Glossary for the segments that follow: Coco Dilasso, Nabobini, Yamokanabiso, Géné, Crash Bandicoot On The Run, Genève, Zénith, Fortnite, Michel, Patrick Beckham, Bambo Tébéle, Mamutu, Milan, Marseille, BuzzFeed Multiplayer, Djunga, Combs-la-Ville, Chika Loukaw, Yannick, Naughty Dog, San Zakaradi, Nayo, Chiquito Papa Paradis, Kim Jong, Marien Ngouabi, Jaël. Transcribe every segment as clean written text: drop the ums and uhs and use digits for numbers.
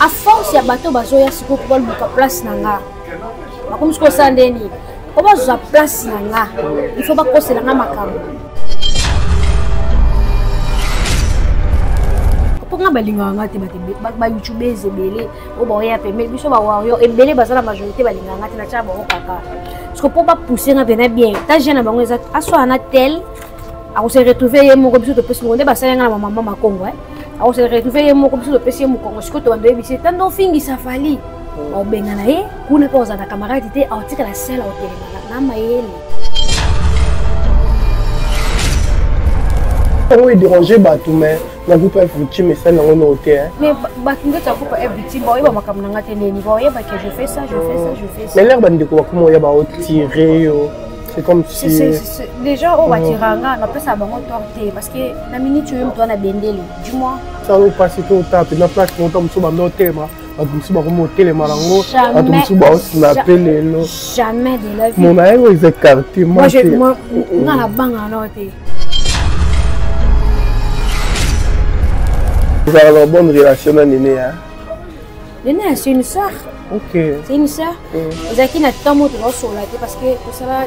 À force, il y a bateau bazoya siko pour la place nanga. Comme je constate ni, comment je place nanga? Il faut pas que c'est nanga makam. Pour nga balinga nga te batembe, ba YouTube ezebele, o ba ya pembe, biso ba wa yo ebele bazala majorité balinga nga te na cha ba kaka. Parce que pour pas pousser nga bien bien, ta jeune bango ezat aso ana tel, a se retrouver mon biso te pose ngonde ba sala nga na mama makongo. On se retrouve mon complice de PC, mon congo, tu vas devoir visiter tant d'enfants ça fallait. Au Benanaé, on n'a pas osé la camarade était article la salle au téléphone. On est dérangé par tout mais la groupe est victime mais ça n'en est noté. Mais Batunde ta groupe est victime, bah oui bah ma camarade n'a tenu ni bah oui bah que je fais ça, je fais ça, je fais ça. Mais l'air bande de quoi comment y a bah tiré c'est comme si déjà on va tirer un gars après ça va m'entorter parce que la minute tu veux me donner bendel dis-moi ça nous passe tout temps puis la place mon temps me souvent noter moi à tout souvent comme au télé malango à tout souvent aussi m'appeler non jamais de la vie mon aïe ils écartent moi je moi dans la banque alors et vous avez une bonne relation à Néné hein Néné c'est une sœur. Okay. C'est une sœur. Vous avez un temps de l'eau sur la tête parce que ça va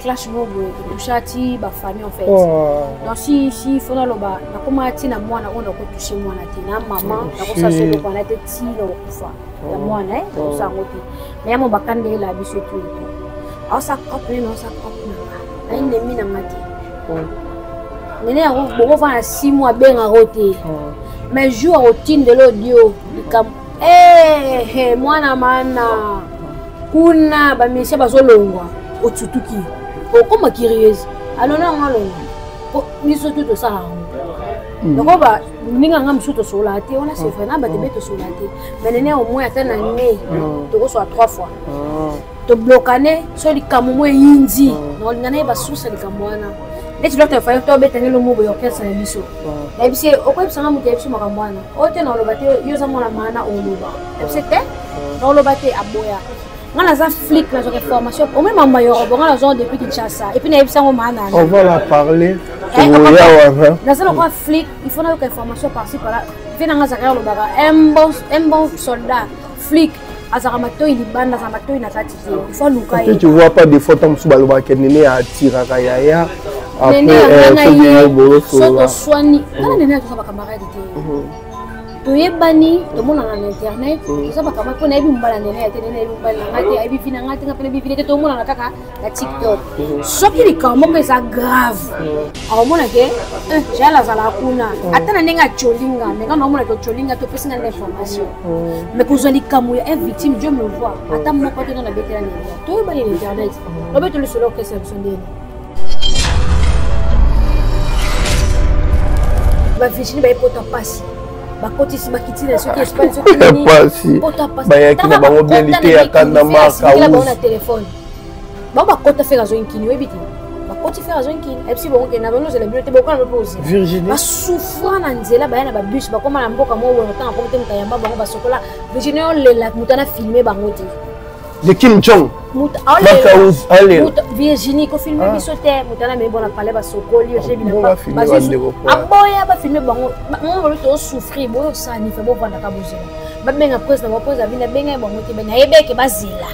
clash mob de châti ba famille en fait. Donc si faut le ba na koma ti na mwana on ko toucher mwana ti na maman na ko sa se ko na tête ti na ko fa. Na mwana eh ça ngoti. Mais amo bakande la biso tout. Alors ça coupe non ça coupe na. Aine demi na mati. Nene a ko va na 6 mois ben a roté. Mais jour routine de l'audio du camp. Eh, moi na mana kuna ba mese bazolongwa otsutuki okoma curieuse alona ngalongo ko miso tuto sa donc ba ninga ngam suto sola te ona se fena ba debeto sola te benene au moins atana ne to ko so 3 fois to blokane so likamu mo yindi no ngana ba susa likamwana et tu dois te faire tomber tenir le mot pour faire ça l'émission et puis c'est au quoi ça nous défi ma kamwana ote na lobate yo za mona mana o loba c'était dans lobate aboya ngana za flic na joke formation au même mama yo bonga la zone depuis Kinshasa et puis na ebisa ngo mana on va la parler na ça le flic il faut na yo information par ci par là vient na zakaya lobaka un bon soldat flic azaramato il bande azaramato il na kati il faut luka et tu vois pas des photos sous baloba kenene a tira kayaya après soto swani kana nene atoka ba camarade te to yebani to mona na internet ça ba camarade pona ebi mbala nene ya tenene ebi mbala ngati ebi fina ngati ka pele bivile to mona na kaka na TikTok soki likamo ke ça grave awo mona ke jala zala kuna atana nenga cholinga nenga no mona ke cholinga to pesa na information mais ko zali kamuya est victime Dieu me voit atama moko to na betela nene to yebani na internet no beto le solo ke ça sondene ba fichini ba poto passe ba kotisi ba kitine soki espagne soki ni ba ya kina ba mobilité ya kana marka ou na téléphone ba ba kota faire zo nkini webiti ba koti faire zo nkini et si bonke na banoze la bibliothèque ba kana pose Virginie ba souffra na nzela ba na ba bus ba koma na mboka mo wona tanga ko mtem kayamba ba sokola Virginie on le la mutana filmer ba ngoti de Kim Jong Virginie qui filme biso te mutana me bona parler ba sokoli je bina pas aboya ba filme bango mon to souffrir boyo ça ni fait bon vanda ka bozo ba benga presse na presse avina benga bango te bena yebeke bazila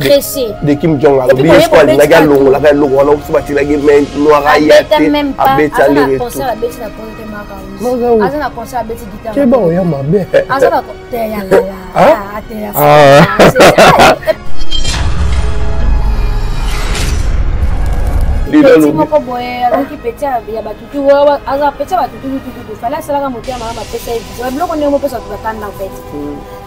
pressé de Kim Jong la biso ko la ga longo la ga longo la ko batila ge men noira ya te abeta le tout ça la bête na compter ma ka na concert abeta guitare c'est bon ya ma be azala ko te ya la te ya petit moko boye alongi petit ya batutu wa aza petit batutu tutu fala sala ka motia mama pesa ezo bloko ne mo pesa tukatana en fait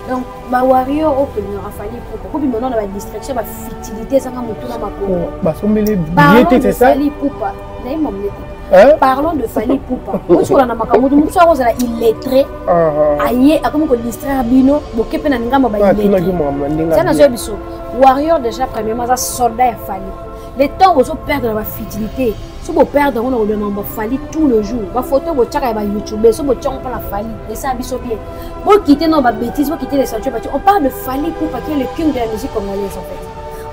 donc ba wario openyo afali pour ko bimona ba distraction ba futilité sanga mutuna makolo ba sombele biété c'est ça Fally Ipupa nayi momleti parlons de Fally Ipupa ko sola na makamudu mutu akoza la illettré aye akomo ko distraire bino bokepe na ngamba ba illettré ça na zo biso warrior déjà premièrement ça soldat ya Fally les temps où on perd la futilité, si on perd, on a le Fally tout le jour. Ma photo, on va YouTube, si on tient pas la Fally, et ça abîme bien. Pour quitter nos bêtises, pour quitter les sanctuaires, on parle de Fally pour qu'il est le king de la musique congolaise en fait.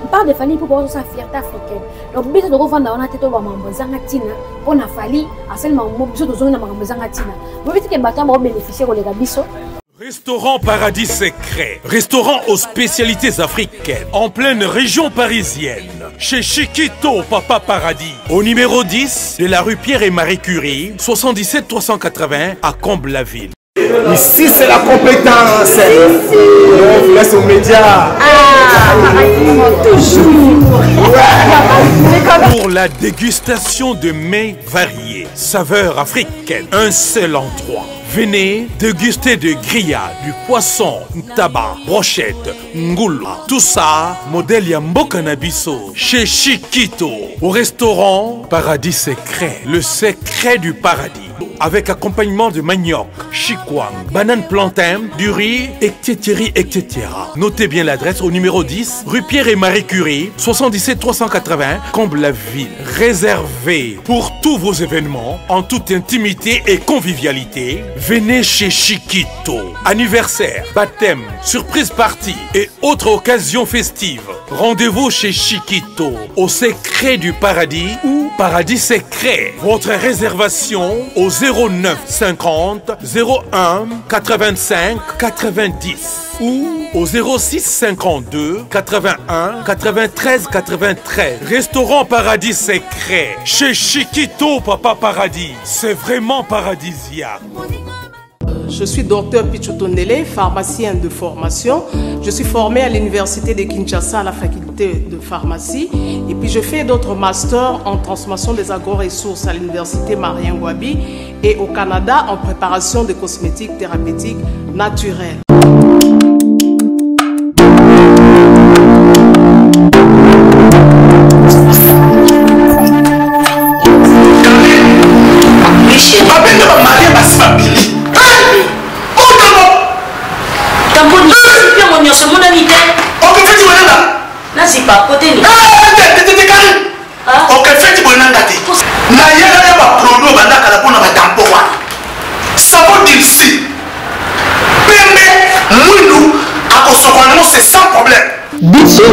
On parle de Fally pour qu'on soit fierté africaine. Donc, bien sûr, on va vendre, on a tête au bambou zangatina, on a Fally, à seulement on a besoin de zones à bambou zangatina. Vous voyez que maintenant, on bénéficie de la biso. Restaurant Paradis Secret, restaurant aux spécialités africaines, en pleine région parisienne, chez Chiquito Papa Paradis, au numéro 10 de la rue Pierre et Marie Curie, 77 380 à Combs-la-Ville. Ici c'est la compétence, si, si. On vous laisse aux médias. Ah, Paradis, toujours. Ouais. Pour la dégustation de mets variés, saveurs africaines, un seul endroit. Venez déguster de grillades, du poisson, tabac, brochette, ngoula. Tout ça, modèle Yamokanabiso, chez Chiquito, au restaurant Paradis Secret, le secret du paradis. Avec accompagnement de manioc, chikwang, banane plantain, du riz, etc. etc. Notez bien l'adresse au numéro 10, rue Pierre et Marie Curie, 77 380, Combs-la-Ville. Réservé pour tous vos événements, en toute intimité et convivialité, venez chez Chiquito. Anniversaire, baptême, surprise party et autres occasions festives. Rendez-vous chez Chiquito, au secret du paradis ou Paradis Secret. Votre réservation au 09 50 01 85 90 ou au 06 52 81 93 93. Restaurant Paradis Secret, chez Chiquito Papa Paradis. C'est vraiment paradisiaque. Je suis docteur Pichotonele, pharmacien de formation. Je suis formé à l'université de Kinshasa à la faculté de pharmacie. Et puis je fais d'autres masters en transformation des agro-ressources à l'université Marien Ngouabi et au Canada en préparation de cosmétiques thérapeutiques naturelles.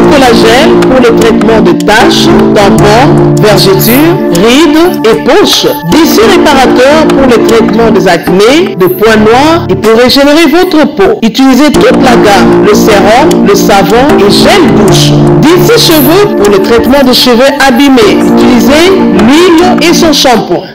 Collagène pour le traitement de taches, tampons, vergetures, rides et poches. Bissu réparateur pour le traitement des acnés, de points noirs et pour régénérer votre peau. Utilisez toute la gamme, le sérum, le savon et gel douche. Bissu cheveux pour le traitement de cheveux abîmés. Utilisez l'huile et son shampoing.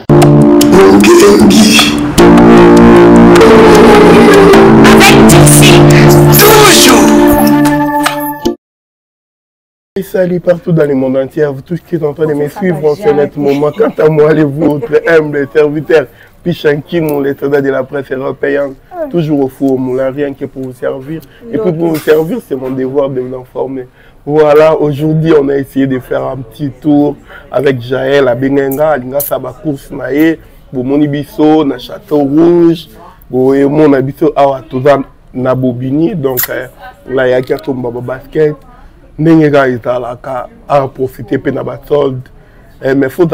Salut partout dans le monde entier, vous tous qui êtes en train de me suivre en ce net moment. Quant à moi, les vôtres humbles serviteurs, Pichanki, mon lettrada de la presse européenne, toujours au four, mon là, rien que pour vous servir. Et puis pour vous servir, c'est mon devoir de vous informer. Voilà, aujourd'hui, on a essayé de faire un petit tour avec Jaël à Benenga, à Linga Sabakours Naye, Bomonibiso, na Château Rouge, Bomonabiso, à Tozan, Nabobini, donc là, il y a qu'à tomber basket. À profiter de la solde. Mais il faut que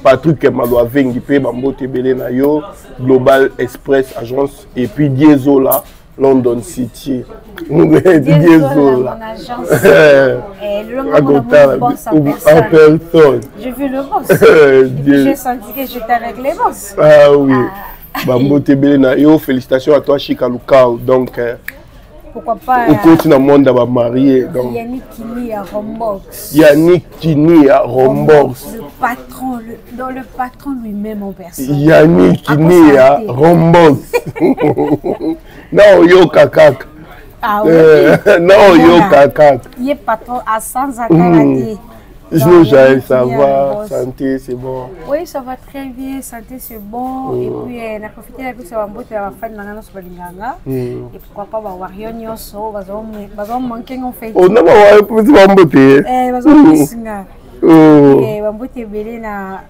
Patrick Madoua Vengipe, Bambo Tébéle Nayo, Global Express Agence et puis Diezola. London City. Mon agence. J'ai vu le boss. J'ai senti que j'étais avec les boss. Ah oui. Bambo Tébéle Nayo, félicitations à toi, Chika Loukaw. Donc, pourquoi pas. Au continent monde va marier. Yannick qui nie à Rombox. Yannick qui nie à Rombox. Le patron, dans le patron lui-même en personne. Yannick qui nie à Rombox. Non, yo kakak. Ah oui. Non, yo kakak. Il est patron à San Zakaradi. Jaël, ça va, santé, c'est bon. Oui, ça va très bien, santé, c'est bon. Et puis, on a profité avec ce bambou, tu as fait de l'ananas sur l'inganga. Et pourquoi pas, on va rien y avoir, on va manquer en fait. On va profiter de bambou. Bambou, tu es belé na.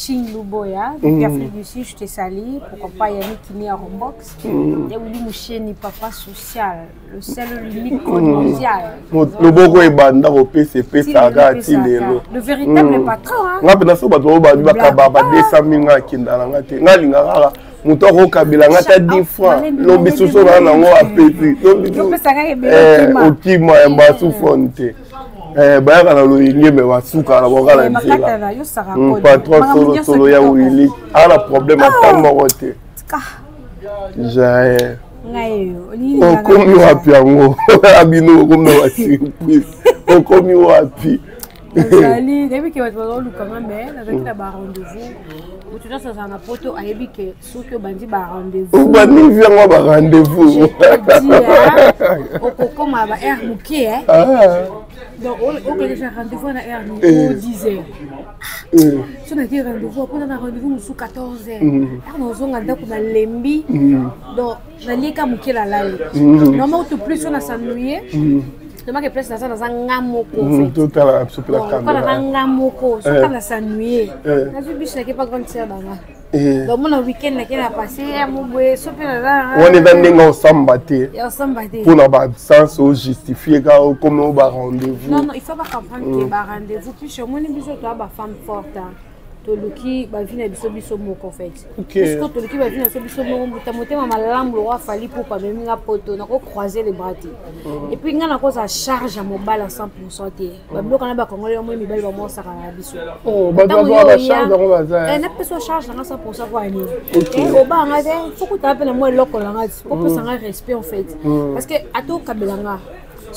Depuis l'Afrique du Sud, je t'ai sali. Pourquoi pas Yannick qui n'est à Rombox? Et où lui, Michel n'est pas social, le seul unique mondial. Le Bogo est bandé au PCP, Saga, Tilelo. Le véritable patron. Je ne sais pas si tu as 200 000 ans qui sont dans la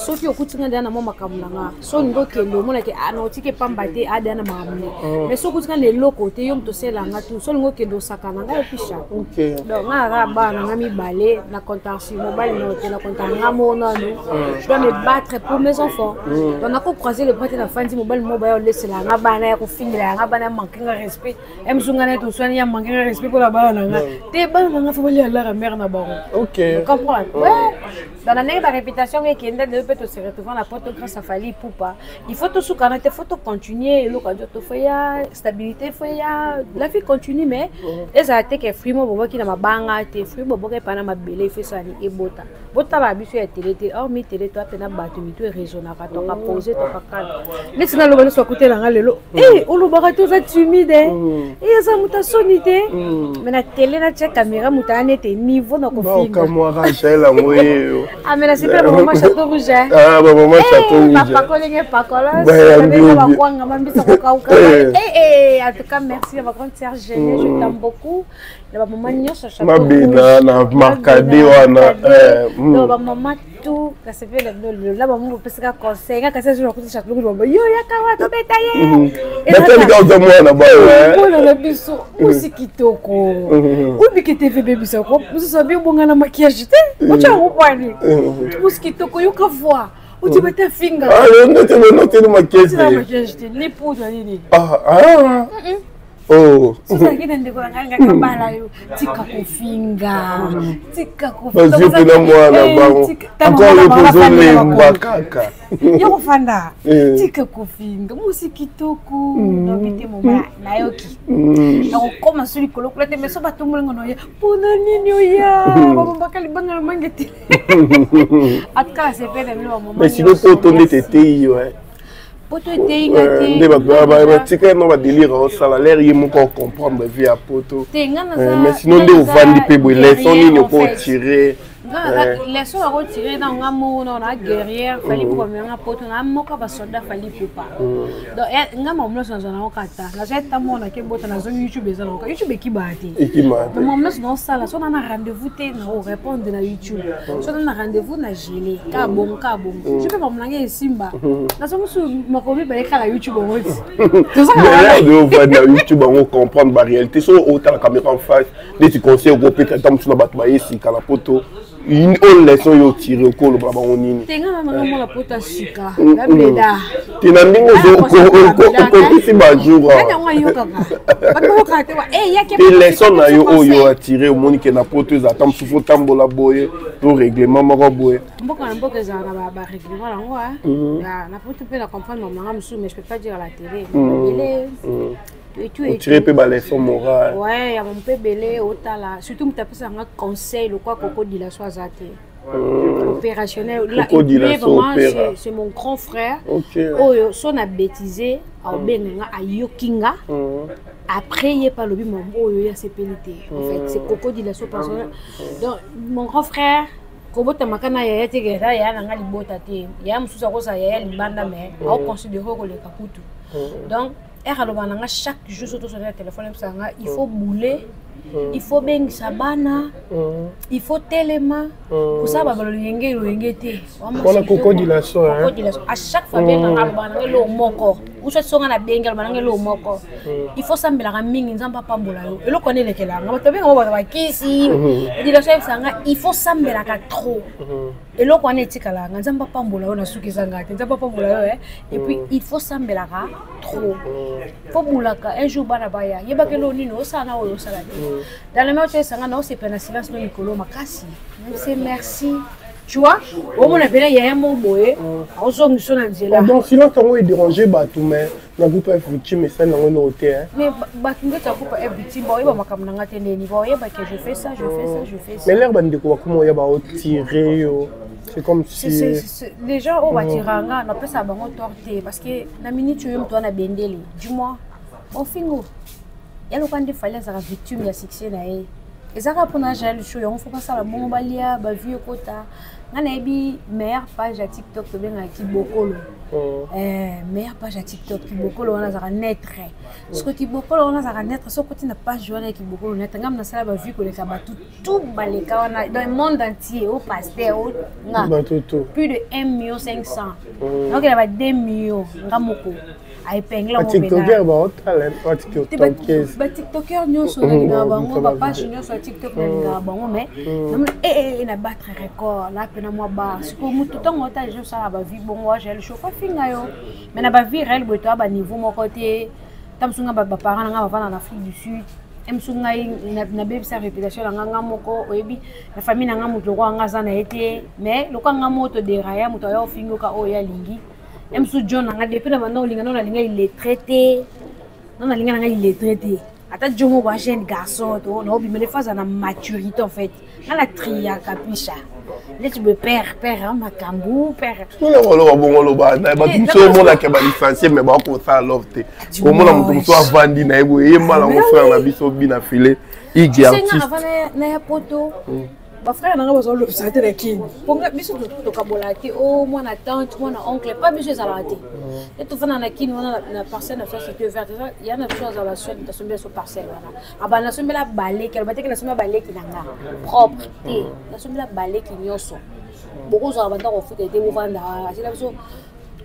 Soki okutinga ndana mama kamulanga so ndo kendo mona ke anotike pambate adana mamu mais soki tinga le lokote yo mtosela nga tu so ngo kendo sakana nga pisha okay donc nga raba nga mi balé na contention mobile na hôtel na contanga mona no je dois me battre pour mes enfants on a ko croiser le bras de la famille mobile mobile laisse la nga bana ya ko finira nga bana manquer nga respect emzunga na to soani ya manquer nga respect pour la bana nga te bana nga fa bali la mère na baro okay tu comprends ouais dans la nègre réputation et qui ndade peut se retrouver la porte grâce à Fally Ipupa. Il faut tout soukaner, il faut continuer. Le cadre de foyer, stabilité foyer, la vie continue mais les attaques et fruits moi qui n'a ma banga, tes fruits moi qui pas na ma belle, il fait ça ni ebota. Bota la biche est télété, or mi télé toi pena battu mi tu es raisonnable, on va poser ton pacal. Mais sinon le bon soit côté la lelo. Eh, on le barato va timide. Eh, ça muta sonité. Mais la télé na check caméra muta na té niveau na confirme. Non, comme moi Rachel la moi. Ah mais là c'est pas vraiment Château Rouge. Ah, bah, maman, ça tombe. Papa, collègue, pas collègue. En tout cas, merci à ma grande sœur Géné, je t'aime beaucoup. La maman, tout, quand c'est fait là, maman, vous un conseil. Quand c'est sur Château Rouge, je me dis, yo, y'a qu'à ou tu mets tes fingers. Ah, non, maquillage. Ah, oh. Si tu as dit que tu as une autre leçon yo tiré au col baba onini tenga mama mama la pota sika la bleda tinandingo zo ko ti bajura et leçon na yo oyo attiré au monde que na poto za tam soufo tambola boye to règlement moko boye mboka za na ba règlement la ngwa na poto pe la comprendre mama msu mais je peux pas dire à la télé il est tu peux balayer son moral. Ouais, il y a mon peu belé, surtout, je me tape ça un conseil, le quoi Coco Dilasso a zaté. opérationnel. Coco Dilasso, c'est mon grand frère. Son a bêtisé à Benenga, à Yokinga. Après, il n'y a pas le but, il y a ses pénités. En fait, c'est Coco Dilasso personnel. Donc, mon grand frère, quand tu as makana yaya te gera yaya nanga libota te yaya mususa ko sa yaya libanda mais au considérer que les kaputu donc eralobananga chaque jour sur ton téléphone il faut bouler il faut bengisa bana il faut telema pour ça ba balolenge lolenge te voilà Coco Dilasso à chaque fois bien nanga lo moko ou soit songa na benga bana ngelo moko il faut sambela ka mingi nzamba pambola yo eloko ne lekela ngaba tobenga ngo ba kisi Dilasso sanga il faut sambela ka trop eloko ne tikala nzamba pambola yo na suki sanga te nzamba pambola yo et puis il faut sambela ka trop faut mulaka un jour bana baya yeba ke lo nino sana o sala dans le match sanga na c'est pas silence no Nicolo makasi c'est merci. Tu vois, on a appelé Yaël Moboé, on s'en est en Angela. Donc, sinon, comment est dérangé Batoumé? La groupe est victime, mais ça n'a rien noté. Mais Batoumé, ta groupe est victime, il va m'accompagner à tenir niveau. Je fais ça, je fais ça, je fais ça. Mais l'air bande de quoi? Comment il va tirer? C'est comme si. Les gens au Batiranga, on appelle ça Bango Torté, parce que la minute tu aimes toi, on a bendé. Dis-moi, au fingo, il y a le point de falaise à la victime, il y a succès naé. Et ça répond à Jaël, on fait pas ça la bombe balia, bah vieux quota. Nanébi meilleure page à TikTok de bien qui bokolo. Meilleure page à TikTok qui bokolo on a ça naître. Ce que qui bokolo on a ça naître, ce côté n'a pas joie qui bokolo naître. Ngam na sala bah vieux que les kabatu tout baleka on a dans le monde entier au pasteur au nga. Plus de 1,5 million. Donc il y a 2 millions ngamoko. Un TikToker, TikToker, nous sommes là, papa, nous sommes TikTok, mais il a battu un record, là, il a bas. Tout le temps, je suis là, je bon, j'ai le chauffeur, mais la vie réelle, je suis à niveau mon côté, je suis là, parents en Afrique du Sud. Je suis là, je suis réputation, la famille n'a pas été, mais le camp moto déraillé, je M. John, depuis maintenant, il est traité. Il est traité. Attends, John, on va acheter un garçon. On a phase de maturité en fait. On a trié à Capucha. Là, tu peux père, Macambou, père. Tout le monde a un bon moment. Tout le monde a un licencié, mais on a un love. Tout le monde a un bon moment. Mon frère n'a pas besoin de qui. Pour moi, je suis oh, mon tante, mon oncle, pas besoin de s'arrêter. Et tout le monde a une parcelle, il y a une chose à la suite, il y a une chose parcelle. Il y a une chose à la balai, il y a une chose à la balai qui est propre, il y a une chose à la balai qui est propre. Beaucoup de gens ont fait des dévouements.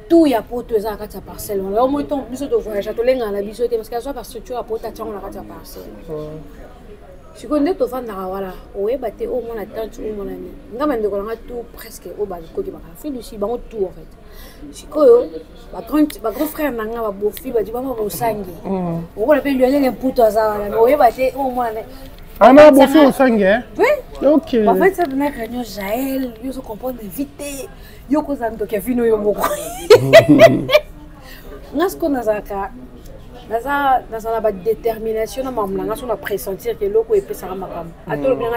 Tout y a pour tous les ans à parcelle. On a au moins ton plus de voyage à tout le monde à la biseau parce que la structure a pour t'attendre à la parcelle. Si on est au fond de la Rawala, on est battu au moins à temps tout le monde. On a même de tout presque au bas du côté de la fille du Siban, tout en fait. Si ma grand frère n'a pas beau fille, il va au sang. On va lui aller les poutres à ça. On est battu au moins. On a beau fille au sang, hein? Oui. Ok. En fait, ça venait de réunion Jaël, il se comprend vite. Il y a des gens qui viennent au Moko. N'a ce qu'on a ça. Dans la détermination, on a pressenti que l'eau est plus à ma femme. À tout le monde,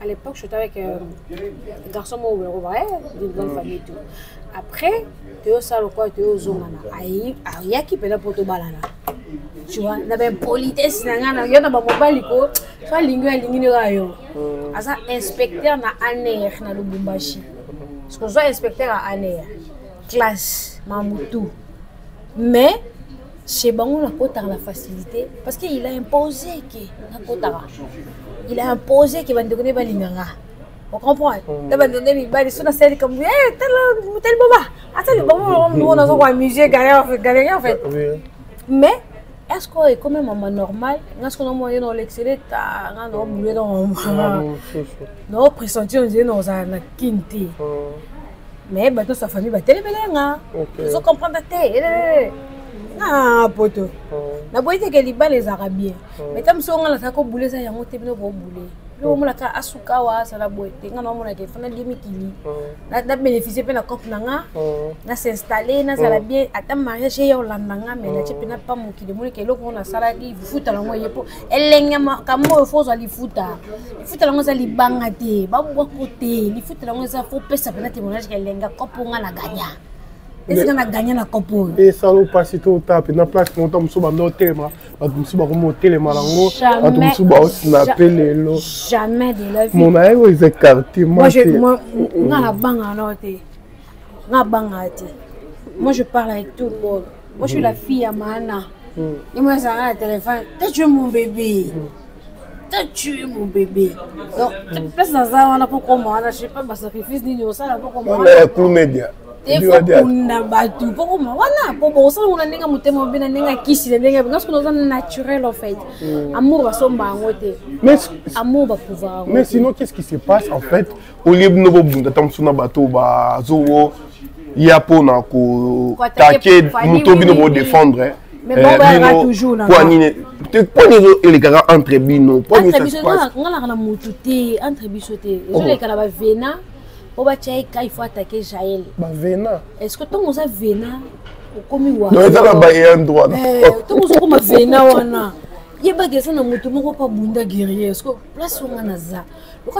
à l'époque, j'étais avec un garçon d'une grande famille. Après, tu es au salon, tu es au zone. Il y a qui peut être pour te balader. Tu vois, il y a une politesse, il y a une mobile, il y a une lingue. Un inspecteur à Anéa, à Lubumbashi. Parce que je suis inspecteur à Anéa, classe, Mamutu. Mais, chez Bango, on a la facilité. Parce qu'il a imposé qu'il a imposé qu'il va devenir balinganga. On comprend. Il va donner des balles sur la scène comme hé, tel baba. Attends, le baba, on a besoin de musée, galère en fait. Mais, est-ce qu'on est quand même un moment normal? Est-ce qu'on a moyen dans l'excellent? On a bougé dans nos pressentis, on disait dans un quinté. Mais maintenant, sa famille va téléméler. Ils ont compris la tête. Ah, poto. La boîte est qu'elle est les arabiens. Mais comme si on a un sac au boulet, ça y a un téléméler pour boulet. Est-ce qu'on a gagné la copo? Et ça nous passe tout à la place que nous sommes sur le terrain. Nous sommes remontés les malangos. Nous sommes snappés les lots. Jamais de la vie. Mon aïe, ils écartent. Moi, je parle avec tout le monde. Moi, je suis la fille à Mana. Et moi, ça a un téléphone. T'as tué mon bébé. T'as tué mon bébé. Donc, place dans ça, on n'a pas comment. Je ne sais pas, ma sacrifice ni de ça, on n'a pas comment. Pour les médias. Il faut mais sinon, qu'est-ce qui se passe en fait? Au lieu de nous nous défendre. Mais bon, il y toujours là. Les gars entre bino, entre il faut attaquer Jaël. Est-ce que tu as Véna? Non, tu as un droit.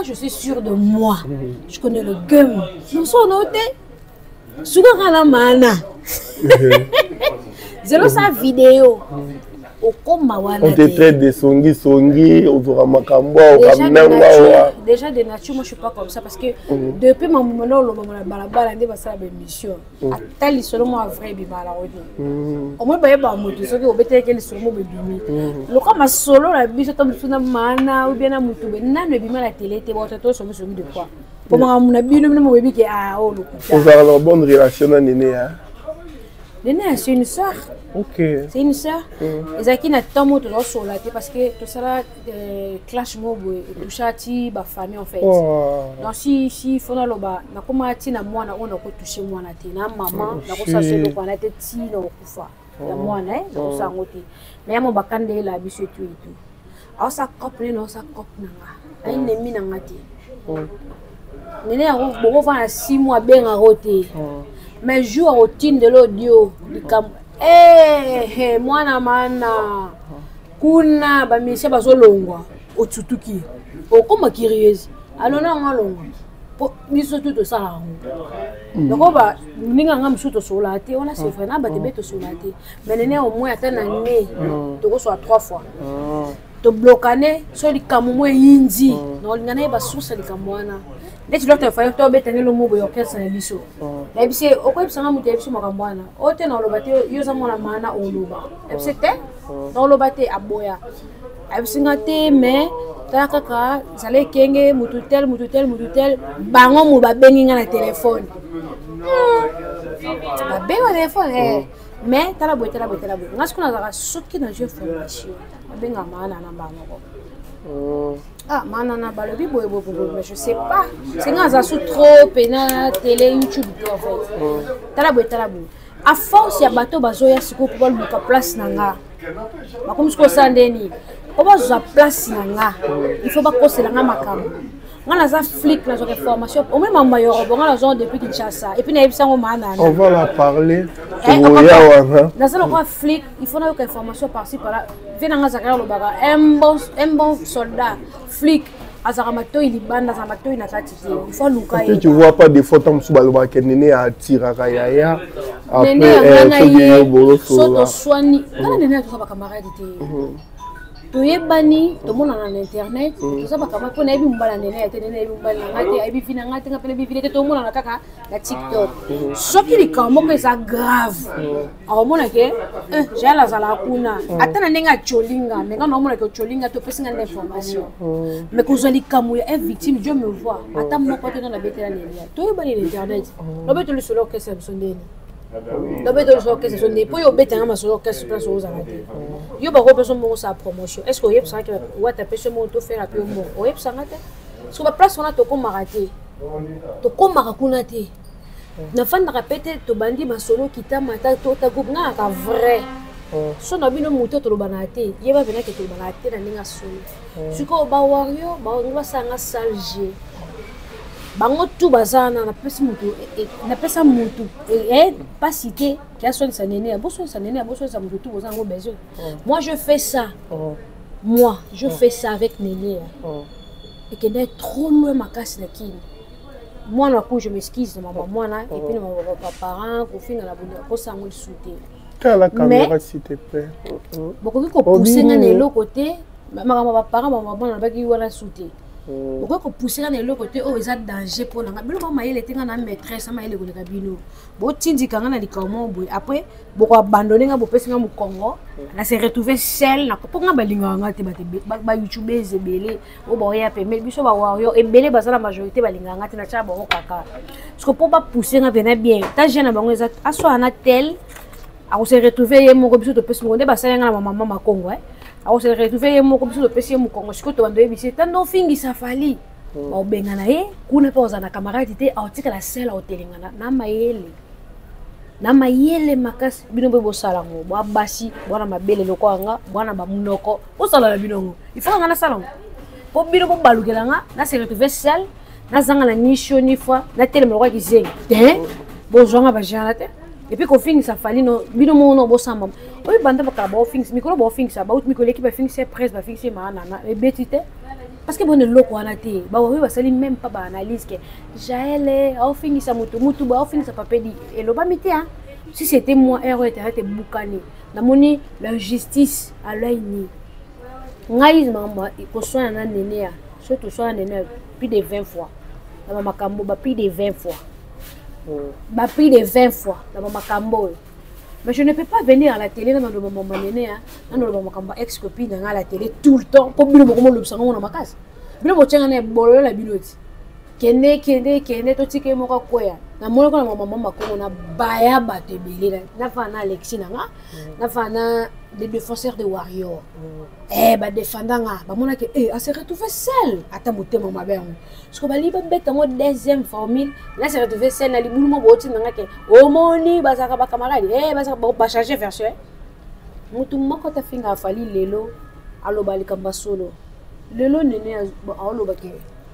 Je suis sûre de moi. Je connais le game. Nous sommes notés. Vidéo. On te traite de songi, songi, on aura ma cambo, déjà de nature, moi je ne suis pas comme ça parce que depuis mon moment, on okay. C'est une sœur. Ils ont une tombe de l'eau sur la tête parce que tout ça, clash mobile, tout ça, ma famille en fait. Donc si faut na loba, na koma ti na moi na on a ko toucher moi na té, na maman, na ko ça se le ko na té ti na ko fa. Na moi na, na ko ça ngoti. Mais mon bakande la biso tout et tout. Alors ça couple non, ça couple na. Ay nemi na ngati. Néné a ko va 6 mois ben a roté. Mais jour routine de l'audio, du camp. Eh, moi, kuna ba Michel bazolongwa otsutuki okoma kiriyezi alona ngalongwa miso tuto sala ngo donc ba ninga ngam suto sola te ona c'est vrai na ba tebeto sola te mais nene au moins ata na né to ko soit 3 fois to blokane so likamu mo yinzi na lingana ba susa likamwana mais tu dois te faire tomber tenir le mot pour que ça ne biso. Mais biso au quoi ça m'a muté biso makambwana. Au te na lobate yo za mona mana au loba. Et c'était dans lobate aboya. Et biso ngate mais takaka zale kenge mututel bango mu ba benginga na téléphone. Ba benga téléphone eh mais tala boy. Ngasiko na za soki na jeu formation. Benga mana na bango. Ah, mais je sais pas. C'est quand ça sous trop pénal télé YouTube en fait. Talabou. À force il y a bateau bazoya siko pour le place nanga. Mais comme ce qu'on s'en déni. Comment ça place nanga? Il faut pas causer nanga makam. On a ça flic la formation. Au même moment on a la zone depuis Kinshasa et puis naïb ça on mana. On va la parler. Dans ça on a flic, il faut une information par-ci par-là. Benenga zakala lo baga un bon soldat flic azaramato il bande azamato il natati il faut lukaye tu vois pas des photos sous baloba kenene a tiraka yaya après c'est bolo so soani kana nene to ba camarade te to yebani to mona na internet to sa ba camarade ko na bi mbala nene te nene bi mbala ngati ai bi fina ngati ka pele bi vidéo to mona na kaka na TikTok so ki likamu ko ça grave au mona ke j'ai la zala kuna atana nenga cholinga mais kana mona ke cholinga to pesa ngane information mais ko zali kamu est victime Dieu me voit ata mo ko tena na betela nene to yebani internet no beto le solo ke se sonene est-ce que vous savez que vous avez tapé ce mot pour faire la plus bonne? Vous savez que la place on a tout comme raté, tout comme raconté. N'afin de répéter, tout bandit ma solo qui t'a maté, tout ta groupe n'a qu'à vrai. So na bino muto to banate yeba bena ke to banate na ninga solo siko ba wario ba ngwa sanga salje bango tu bazana na pesa muto na pesa muto pas cité qui a son sanene aboso sanene aboso sa muto bozango bezo. Moi je fais ça. Moi je fais ça avec Néné. Et que d'être trop loin ma casse de qui. Moi, je m'excuse de ma maman, et puis mon parent, au final, la bonne sauter. T'as la caméra, s'il te plaît. Beaucoup qu'on poussait de l'autre côté, ma parent, ma maman, elle va dire qu'elle a sauté. Beaucoup qu'on poussait de l'autre côté, oh, ils ont danger pour la maîtresse, elle est au cabinet. Beaucoup de gens qui ont dit après, beaucoup abandonné, beaucoup de gens au Congo, elle s'est retrouvée seule, pourquoi elle a dit que YouTube est belé, ou bien elle a dit que Wario est belé, parce que la majorité est belé, elle a dit que parce que pour pas pousser, elle venait bien. Ta jeune, elle a soit un tel, elle s'est retrouvée, mon robot de Pesmo, parce qu'elle a ma maman, ma Congo. Alors c'est retrouvé mon comme le PC mon Congo sikoto bandoye bise tando fingi safali au bengana e kuna pa ozana camaradité autika la selle au telingana na mayele makas binombe bo sala ngo bo basi bwana mabele loko anga bwana bamunoko bo sala na binongo ifaka ngana sala ngo bo bino bo balukela nga na c'est retrouvé selle na zanga na nisho ni fois na telmo kwa kizeng te bo zonga ba jarate. Et puis, quand ça fallait, non, non, bon sang, maman. Oui, bandam, bon fings, micro, bon fings, ça, bah, out, micro, l'équipe, fings, c'est presse, bah, fings, c'est ma nana, les bêtises. Parce que bon, le loco, on a été, bah, oui, bah, ça, même pas, bah, analyse, que Jaël, au fings, ça, moutou, bah, au fings, ça, papa, dit, et le bas, mité, hein. Si c'était moi, héros, était boucané. La monnaie, la justice, à l'œil, ni. Naïs, maman, il faut soin un néné, surtout soin un néné, plus de 20 fois. La maman, cambo, bah, plus de 20 fois. M'a pris des 20 fois dans mon macambo. Mais je ne peux pas venir à la télé dans le moment mené, dans le moment ex-copine à la télé tout le temps. Pour bien comment le salon dans ma casse. Bien mon chien est bolé la bilote. Kené tout ce qui est mon coya. Na mon quand ma maman m'a comme on a baya batebele. Na fana Alexis nga. Na fana des défenseurs de Warrior. Eh ba défendanga, ba mona que eh a se retrouver seul. Attends mon thème ma belle. Parce que ba liba bête en deuxième formule, là se retrouver seul na libulu mo boti nga que o moni ba saka ba camarade. Eh ba saka ba changer version. Mutu moko ta finga Fally lelo alo ba likamba solo. Lelo nene alo ba ke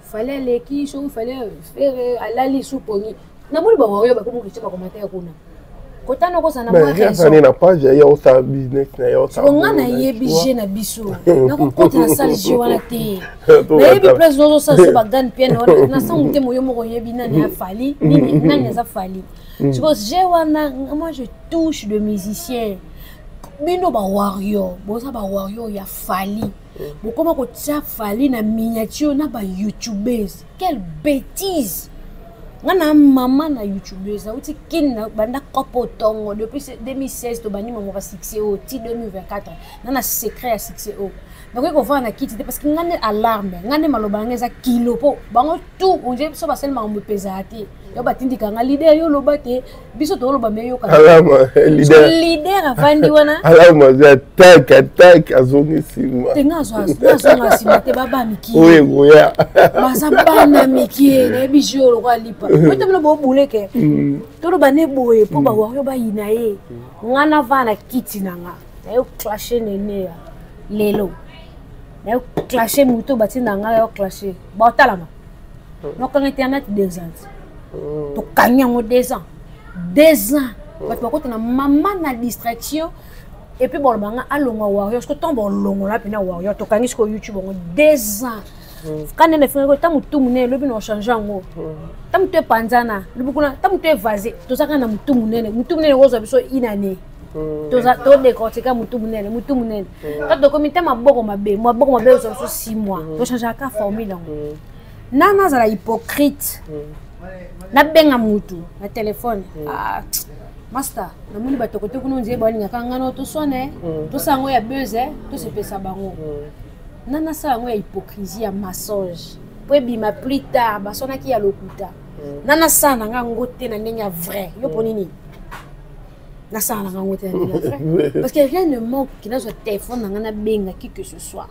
fallait les quiches, il fallait faire à l'allée souponi. N'a pas le bon horaire, comment tu sais pas comment tu es connu. Quand tu as un peu de temps, tu n'as pas de business. Tu n'as pas de business. Tu n'as pas de business. Tu n'as pas de business. Tu n'as pas de business. Tu n'as pas de business. Tu n'as je touche de musicien. Bino ba warrior, boza ba warrior ya Fally. Bokoma ko tsa Fally na miniature na ba YouTubeuse. Quelle bêtise. Ngana maman na YouTubeuse, outi kin na banda kopotongo depuis 2016 to bani mama ba 6o ti 2024. Nana secret ya 6o. Donc il faut voir na kiti parce que ngane alarme, ngane malobanga za kilo po. Bango tout onje so ba seulement mo pesati. Yo batindi kanga leader yo lobate biso to loba meyo ka leader afandi wana alama za attack azongi sima tenga zo sima te baba miki oui goya masaba na miki na bijo lo kwa lipa kote mlo bo buleke to loba ne boye po ba wa yo ba inae ngana vana kiti nanga yo clasher nene ya lelo yo clasher muto batinda nga yo clasher ba talama no kan internet descente. Tu as 2 ans. 2 ans. Parce que tu as maman na distraction. Et puis, bon, tu warrior. Tu as warrior. Tu as sur YouTube 2 ans. Quand tu as fait na benga mutu na téléphone ah master na muli bato kote kuno nzie bali ngaka ngano to sone to sango ya beze to se pesa bango nana sango ya hypocrisie ya massage pour bima plus tard basona ki ya lokuta nana sana ngango te na ndenya vrai yo poni ni na sana ngango te na vrai parce que rien ne manque qui na so téléphone ngana benga qui que ce soit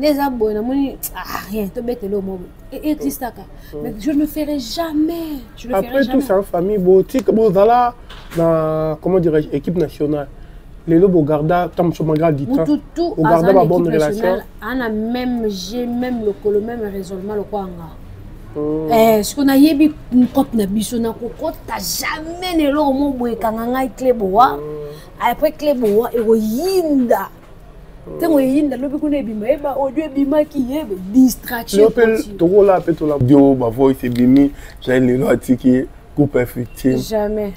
les abonnés na muli ah rien to bete lo mo. Mais je ne le ferai jamais. Je le ferai jamais. Après tout, c'est en famille. Bon, tu sais, comment dirais-je, équipe nationale. les lobes au garda, tant que malgré du temps, au garda ma bonne relation. On a même j'ai même le même raisonnement le quoi en gars. Ce qu'on a eu bi compte na biso na koko t'as jamais né le moment où il kanganga il clé bois après clé bois et oyinda. Tango yinda lobi kuna bima eba audio bima ki yebe distraction. L'opel toko la peto la bio ma voix c'est bimi j'ai le nom attiqué coupe effective. Jamais.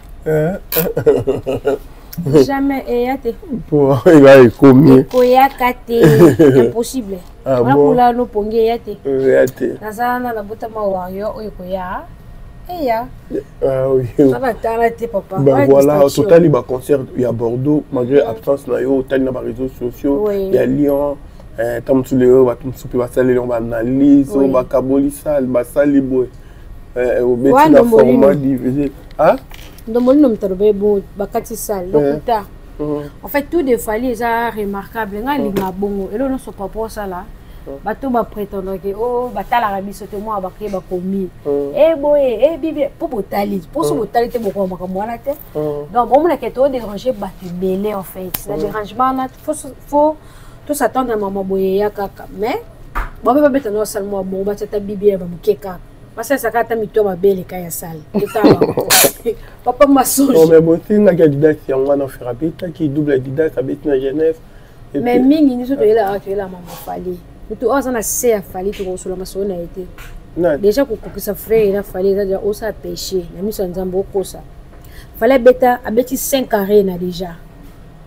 Jamais ayate. Pour il va y combien? Koyakate impossible. Ah bon. Pour la no ponge ayate. Ayate. Nazana la bota mawanyo oyokoya. Eya. Ah oui. Ça va t'arrêter papa. Ben voilà, au total il y a concert il y a Bordeaux malgré absence Nayo, au total il y a les réseaux sociaux, il y a Lyon, tant tu le va tout souper va saler on va analyser, on va kabolisa, va salibo. Au béti la format divisé. Hein? En fait, tout de Fally est remarquable. Et là, on se pas pour ça. Bateau va prétendre que oh, batal arabi sauté moi à bâcler bakomi. Eh boy, eh bibi, pour botalis, pour ce botalis, t'es beaucoup moins comme moi là. Donc, on a qu'à tout déranger, bateau belé en fait. Le dérangement là, faut tout s'attendre à maman boyer kaka. Mais, bon, on va mettre nos salles moi, bon, bateau ta bibi elle va bouquer kaka. Parce que ça quand mito ma belle quand il sale. Papa m'a sauvé. Non mais bon c'est une candidat qui on va en faire rapide qui double didacte à Bettina Genève. Mais mingi ni so de la actuelle maman Fally. Tu as on a c'est Fally tu reçois la maçon a été. Non. Déjà pour que ça frère il a fallu déjà au ça pêcher. La mise en Nzambo ko ça. Fallait beta a beti 5 arena déjà.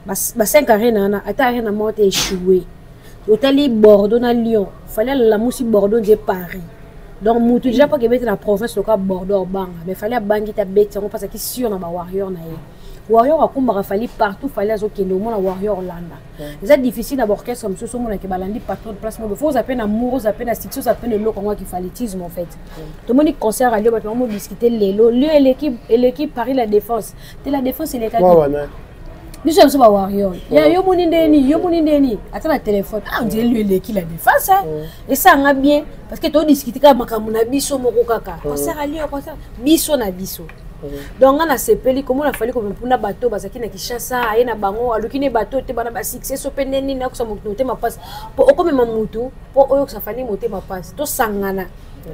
Ba 5 arena na ata arena monte échoué. Hôtel Bordeaux na Lyon. Fallait la mousse Bordeaux de Paris. Donc, je ne sais déjà pas que la province de Bordeaux, mais il fallait que tu aies bête, parce que sûr dans warrior na warrior a fallu partout, fallait que tu warrior landa. C'est difficile d'avoir orchestre comme ce monde qui balandi partout de place, il faut zapper amour, zapper la stiction, zapper le lot qu'on qui fallitisme en fait. Tout le monde concert à Dieu, tout le monde discutait les lots, lui et l'équipe Paris la défense. La défense et les nous sommes sur warrior. Il y a Yomuni Deni. Attends le téléphone. Ah, on dirait lui et l'équipe la défense. Et ça, on a bien. Parce que tu as discuté avec Makamunabiso, Morokaka. Concert à Lyon, concert. Biso na biso. Donc, on a ces peli. Comment on a fallu qu'on prenne un bateau, parce qu'il y a Kinshasa, il y a Bango, alors qu'il y a bateau, il y a succès, il y a que ça monte ma passe. Pour au comme Mamutu, pour eux que ça fallait monter ma passe. Tout sangana.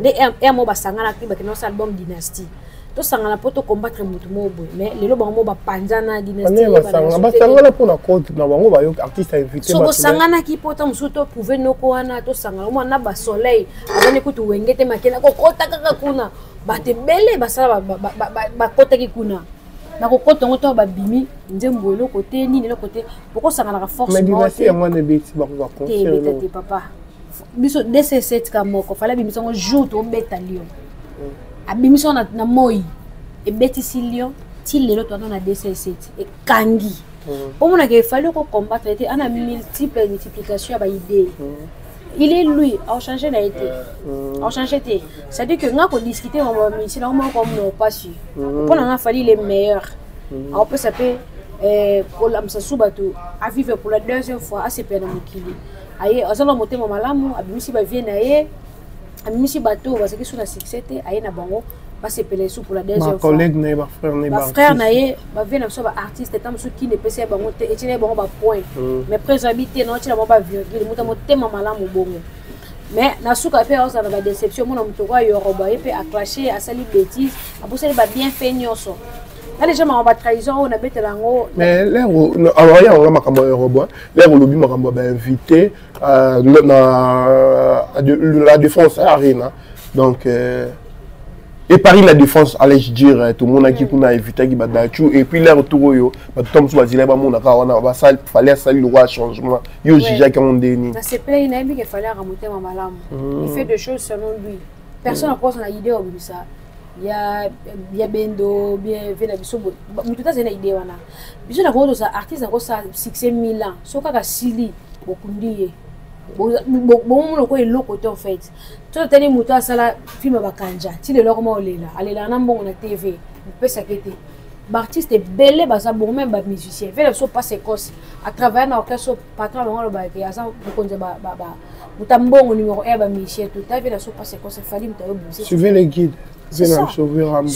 Les RMO basangana qui battent nos albums dynastie. Tout ça, on a pas combattre mon mobo, mais les lobes ont pas panzana dynastie. On a pour la côte, on a un artiste invité. Sur Sangana qui pourtant surtout pouvait nos coana, tout ça, on a bas soleil, on écoute ou engete makena, kokota kakakuna, bate belle, basala, bakota kikuna. Na kokota ngoto babimi, nzembo le côté, ni le côté, pourquoi ça n'a force. Mais dynastie, moi ne bête, bah on va continuer. T'es papa. Biso DC7 kamoko, fallait biso on joue au bête à Lyon. Abimission na moi et Betty Silio till les autres on a DC7 et Kangi. Au moment qu'il fallait qu'on combatte était un ami multiple multiplication à idée. Il est lui a changé la été. A changé té. Ça dit que on a discuté on va ici normalement comme on pas sûr. Pour on a fallu les meilleurs. On peut s'appeler pour la Msasubato à vivre pour la deuxième fois à CPN Mukili. Aye, on a monté mon malamu abimisi ba vient naé. Amisi bateau parce que sur la succès aye na bango ba sepele sous pour la deuxième fois collègue na ba frère na ba frère na ye ba vient na so ba artiste tant ceux qui ne pèse bango te etine bango ba point mais présabité non tila ba vieux le muta motema malamu bongo mais na suka pe osa na ba déception mona mutoko yo roba epe a clasher a sali bêtise a poser ba bien fait nyoso allez jamais on va trahison on a bête lango mais l'air alors ya on va makambo yo roba l'air lobi makambo ba invité la défense à Arena. Donc, et Paris, la défense, allez dire, tout le monde qui a évité qui battu. Et puis, là, retour, il fallait saluer le roi changement. Il fallait remonter ma malame. Il fait des choses selon lui. Personne n'a pas son idée comme ça. Il y a Bendo, il y a Venabiso. Mais tout ça, c'est une idée. Il y a des artistes qui ont 6 000 ans. Sauf qu'à Sili, beaucoup de bon on est là côté en fait toi tu as des motos à ça la film à Bakanja tu les lormes au lait là allez là on a bon on a TV on peut s'inquiéter artistes belés baza bourmé ba musicien veulent se passer Écosse à travers un orchestre patron longo ba yaza mukonze ba ba mutambongo numéro 1 ba Michel tout à fait se passer Écosse Fally mutayo musique suivez les guides venez sauver Rambo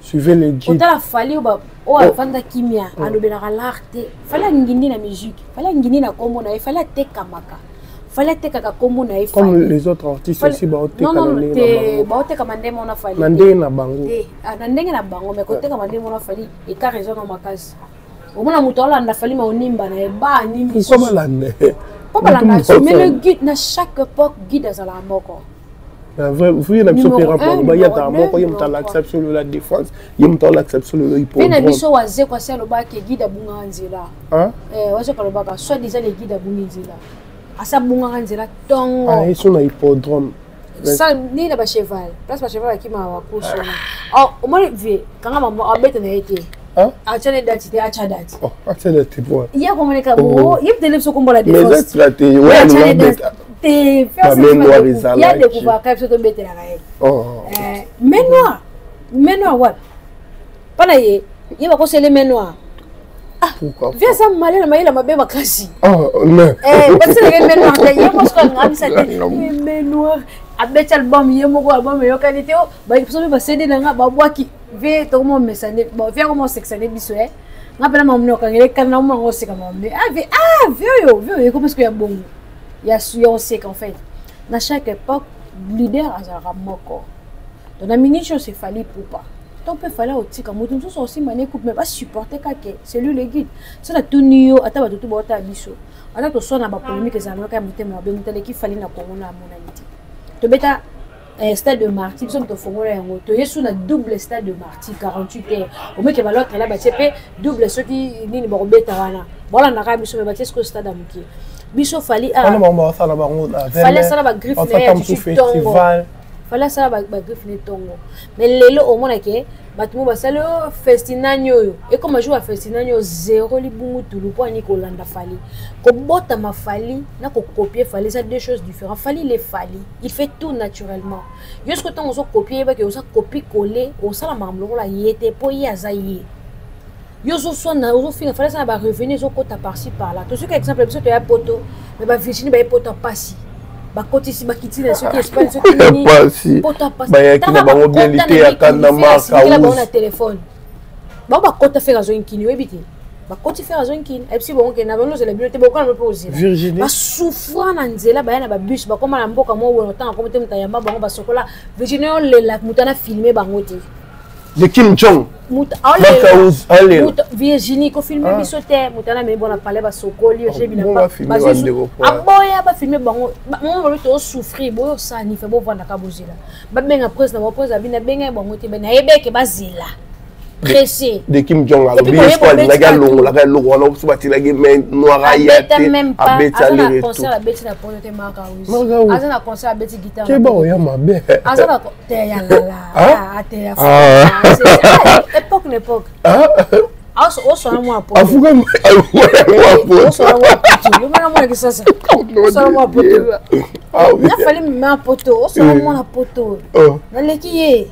suivez les guides on a Fally ba o avanda kimia alobelaka l'arte Fally ngindi na musique Fally ngindi na kombo na Fally tekamaka comme les autres artistes aussi baoté non non baoté comme andé mon a fallu andé na bango mais côté comme andé mon a fallu et car raison dans ma case au moins la mutola andé fallu mais on nimba na ba nimba ils sont malades pas malades mais le guide na chaque époque guide à la mort vous y en a plus au rapport bah y a ta mort y a ta l'acceptation de la défense y a ta l'acceptation de l'hypothèse mais n'abîme pas c'est quoi c'est le bas qui guide à Bunganzila hein ouais par le bas soit disant les guides à Bunganzila à sa bonganzela tongo ah ils sont dans l'hippodrome ça ni la cheval place la cheval qui m'a accouché oh au moins vie quand on m'a embêté na été hein à chaque date à chaque date oh à chaque date bon il y a comme les cabos il y a des leçons comme la défense mais stratégie ouais on l'embête t'es faire ça il y a des pouvoirs qui sont embêtés là oh mais noir what pas là il va conseiller mais noir. Viens ça malé la maille ma bébé kasi. Oh non. Eh parce que les mêmes noirs d'ailleurs parce qu'on a mis ça les mêmes noirs avec album yemoko album yo qualité oh bah ils sont pas cédé là ba bois qui veut tout mon messané bon viens comment sectionner biso eh ngapela mamno ka ngere kana mo ngo seka mambe ah vieux parce que y a bon y a on sait qu'en fait dans chaque époque leader azara moko dans la mini chose c'est Fally Ipupa. On peut falloir aussi comme nous tous aussi mané coupe mais pas supporter kaké c'est lui le guide ça la tunio ataba tout bota biso ala to sona ba polémique za noka mutema ba mutale ki fali na corona monalité to beta stade de martyr somme to fongola yango to yesu na double stade de martyr 48 heures au mec ba l'autre là ba tépé double ceux qui nini ba beta wana voilà na ka biso ba tépé ce stade amuki biso Fally a fallait ça ba griffe festival voilà ça va griffer tongo mais lelo au moins que batumo basalo festina nyoyo et comme joue à festina nyoyo zéro libungu tulu pour ni kolanda Fally ko bota ma Fally na ko copier Fally ça deux choses différentes Fally les Fally il fait tout naturellement jusqu'au temps on copier ba que on ça copie coller on ça la mamlo la yete po yazaye yoso sona on fait Fally ça va revenir au côté par-ci par-là tout ce qu'exemple parce que y a poto mais ba Virginie ba poto passi ba koti si ba kitile ceux qui espèrent ceux qui ni ba ya ki na ba mobilité ya kanda marka ou na téléphone ba ba kota faire zo nkini webiti ba koti faire zo nkini epsi bon ke na bano ze la bibliothèque ba kona po zira Virginie ba souffra na nzela ba ya na ba bus ba koma na mboka mo wono tanga komo te mutayamba bango ba sokola Virginie on le la mutana filmer bango te de Kim Jong muta allez muta Virginie ko filmer biso te mutana me bona parler ba sokoli je bina ba aboya ba filmer bango mon le to souffrir bo ça ni fait bo vanda ka bozila ba benga presse na ba presse abina benga bango te bena yebeke bazila pressé de Kim Jong alors bien quoi la galongo la galongo on se battre la main noire ya te abeta le tout concert abeta na Pototé Marcaus aza na concert abeta guitare c'est bon ya mabe aza na te ya la te ya c'est époque aso oso na mwa po afuka oso na mwa po yo mwana mwana kisasa oso na mwa po ah oui na fallait me poto oso na mwana poto na leki ye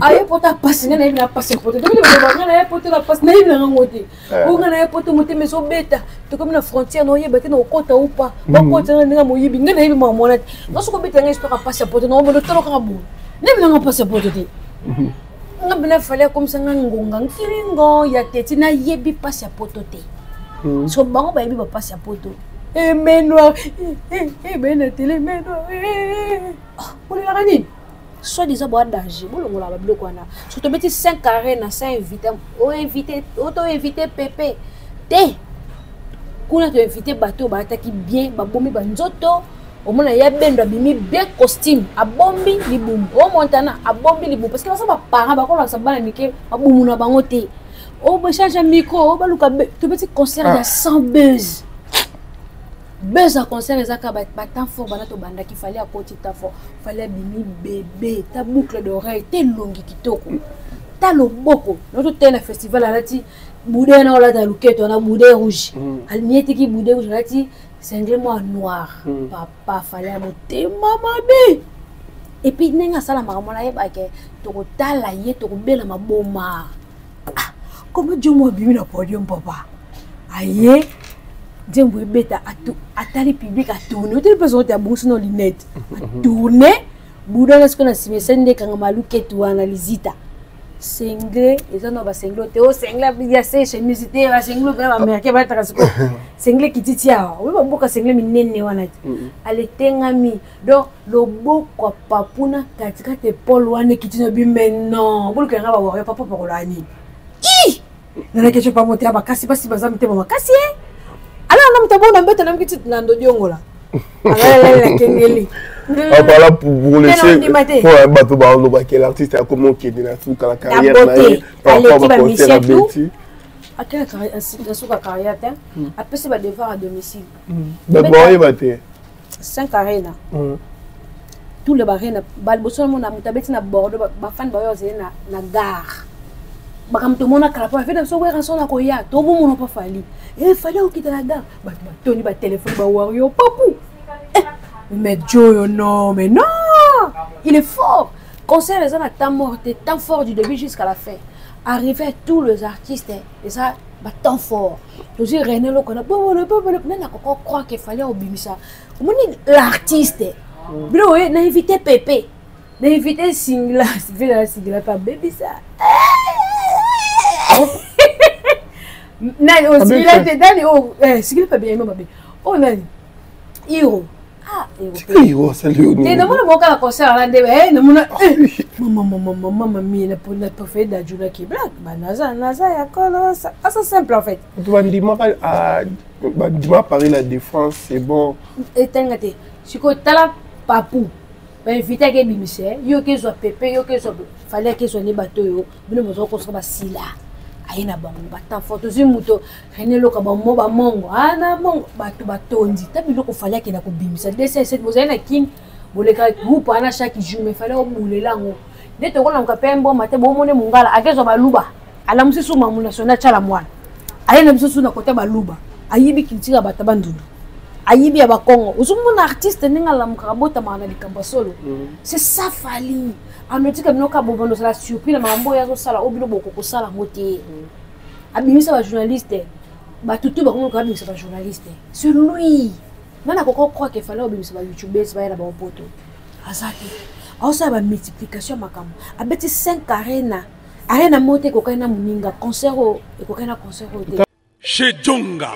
ayo poto passe na ibna passe poto donc le baba na poto la passe na ibna ngote o ngana poto mote meso beta to comme na frontière no ye beta no kota ou pas ba kota na nga moyibi ngana ibi mwa mwana no so ko beta nga histoire passe poto no mo le tolo ka bu na ibna nga passe poto te il fallait comme ça il y a tête na yebi passe à Pototé so bango ba yebi ba passe à Pototé et menoir et ben télé menoir on la ranine soit des abois danger bolongo la bloko na so to beti 5 carré na 5 invité o invité auto invité pépé té kuna to invité bateau ba ataki bien ba bomi ba nzoto omona ya bendo bimi be costume abombi libumu o montana abombi libumu parce que ça va parents ba ko la sa bana nike abumu na bango te o ba charge micro o ba luka tout petit concert ya 100 buzz à concert za ka ba tant fort bana to banda ki fallait à côté ta fort fallait bimi bébé ta boucle d'oreille te longi kitoko ta loboko no to na festival alati boudé na ola ta luketo na boudé rouge alniete ki boudé rouge alati c'est un moi noir papa fallait monter maman bé et puis n'enga sala maman la yeba ke to ko tala ye to ko bela maboma Comment Dieu m'a abîmé le podium, papa? Aïe, Dieu m'a bêta à tali public à tourner. Vous avez besoin de bourse dans les lunettes. À tourner, Bouddha, est-ce qu'on a si mes scènes de Kangamalou qui est analysée? Singlé, ils ont un singlé, il y a ses chemises, il y a un singlé, il y a un américain, il y a un singlé qui dit tiens, oui, beaucoup de singlé, mais n'est-ce pas? Elle était un ami. Donc, le beau quoi, papouna, t'as dit Paul Wane qui dit non, vous le connaissez pas, papa pour l'année. Hi! Il y a quelque chose pas monté à ma casse, pas si ma zame était ma casse. Alors, on a un bon ambet, on a un petit nandodiongo là. Ah, bah là, pour laisser pour un bateau barreau, l'artiste a comment qui est dans la carrière. Après, c'est ma devoir à domicile. D'abord, il va te 5 arénas. Tout le barré, Balbosson, mon amoutabe, n'a bordeaux, ma fan bayoisé, n'a gare. Bah, comme tout le monde a craqué, fait d'absolu, il ressort la coya, tout le monde n'a pas fallu. Il fallait qu'il quitte la gare. Bah, Tony, bah, téléphone, bah, Wario, papou. Mais Joe, non, mais non! Il est fort! Concert, les gens ont tant mort, tant fort du début jusqu'à la fin. Arrivaient tous les artistes, ils ont tant fort. Je dis, René Locon, on croit qu'il fallait obéir ça. Comment l'artiste? Bro, on a invité Pépé. On a invité Singla. Singla, pas bébé ça. Non, Singla, c'est dans Singla, pas bien, maman. On a dit, Hiro. Ah, et vous c'est le nom. Et nous avons un concert à l'endemain. Nous avons maman, il n'a pas fait d'adjoint qui blague. Naza, c'est simple en fait. Tu vas dire, tu vas parler la défense, c'est bon. Et t'inquiète, si tu as la papou, invité à Michel, il y a que soit pépé, il y a que soit. Fallait que soit les bateaux, nous avons construit un sila. Aïe, n'a pas un fort, tu moto, René Locon, mon bateau, t'as vu qu'on fallait qu'il a coupé. Ça décède cette mosaïque à Kim, vous les groupes à la chaque jour, mais fallait au bout les langues. Dès que l'on a fait un bon matin, bon, on est mon gars, à Gaza Balouba, à la mousse sous ma nationale Chalamoine. Aïe, n'a pas sous la côté Balouba, Aïebi qui tire à Batabandou, Aïebi Bakongo, où mon artiste n'est à la Mkrabota Manali Kambasolo. C'est ça, Fally. Amérique a bien capable de la surprise, mais on voit ça là, obligé beaucoup pour ça la moitié. Abîmé ça va journaliste, bah tout le monde abîmé ça va journaliste. C'est lui. Maintenant qu'on croit qu'il fallait obligé ça va YouTuber, ça va aller là-bas au poteau. Azaki. Alors ça va multiplication macam. Abeti 5 arénas, aréna montée qu'on a muninga concert au et qu'on a concert au. Chez Djunga,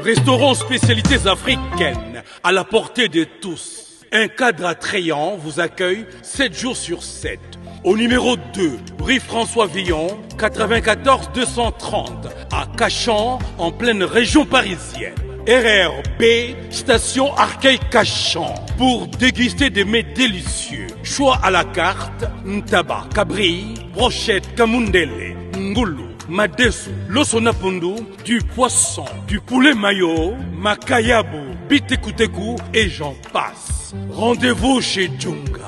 restaurant spécialités africaines à la portée de tous. Un cadre attrayant vous accueille 7 jours sur 7. Au numéro 2, rue François Villon, 94 230, à Cachan, en pleine région parisienne. RRB, station Arcueil-Cachan, pour déguster des mets délicieux. Choix à la carte, ntaba, cabri, brochette, kamundele, ngoulou, madesu, losonapundu, du poisson, du poulet mayo, makayabu, bitekuteku et j'en passe. Rendez-vous chez Djunga.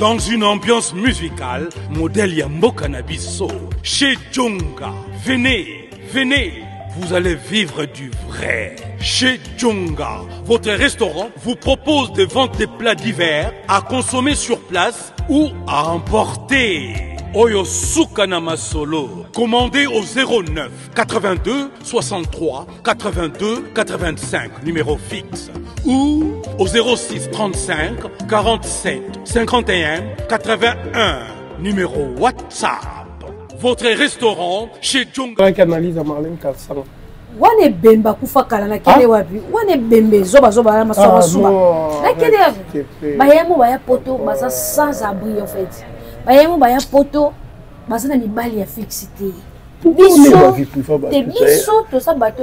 Dans une ambiance musicale, modèle Yamokanabiso. Chez Djunga. Venez, venez. Vous allez vivre du vrai. Chez Djunga, votre restaurant vous propose de vendre des plats divers à consommer sur place ou à emporter. Oyosukana Solo. Commandez au 09 82 63 82 85, numéro fixe. Ou au 06 35 47 51 81, numéro WhatsApp. Votre restaurant chez Djunga. Un canalise à Marlène Kalsang. Wane bemba kufa kala na kele wapi. Wane bembe zoba zoba na masawa suba. Na kele wapi. Bayemo baya poto basa sans abri en fait. Bayemo baya poto basa na mibali ya fixité. Biso, te biso to sa bato.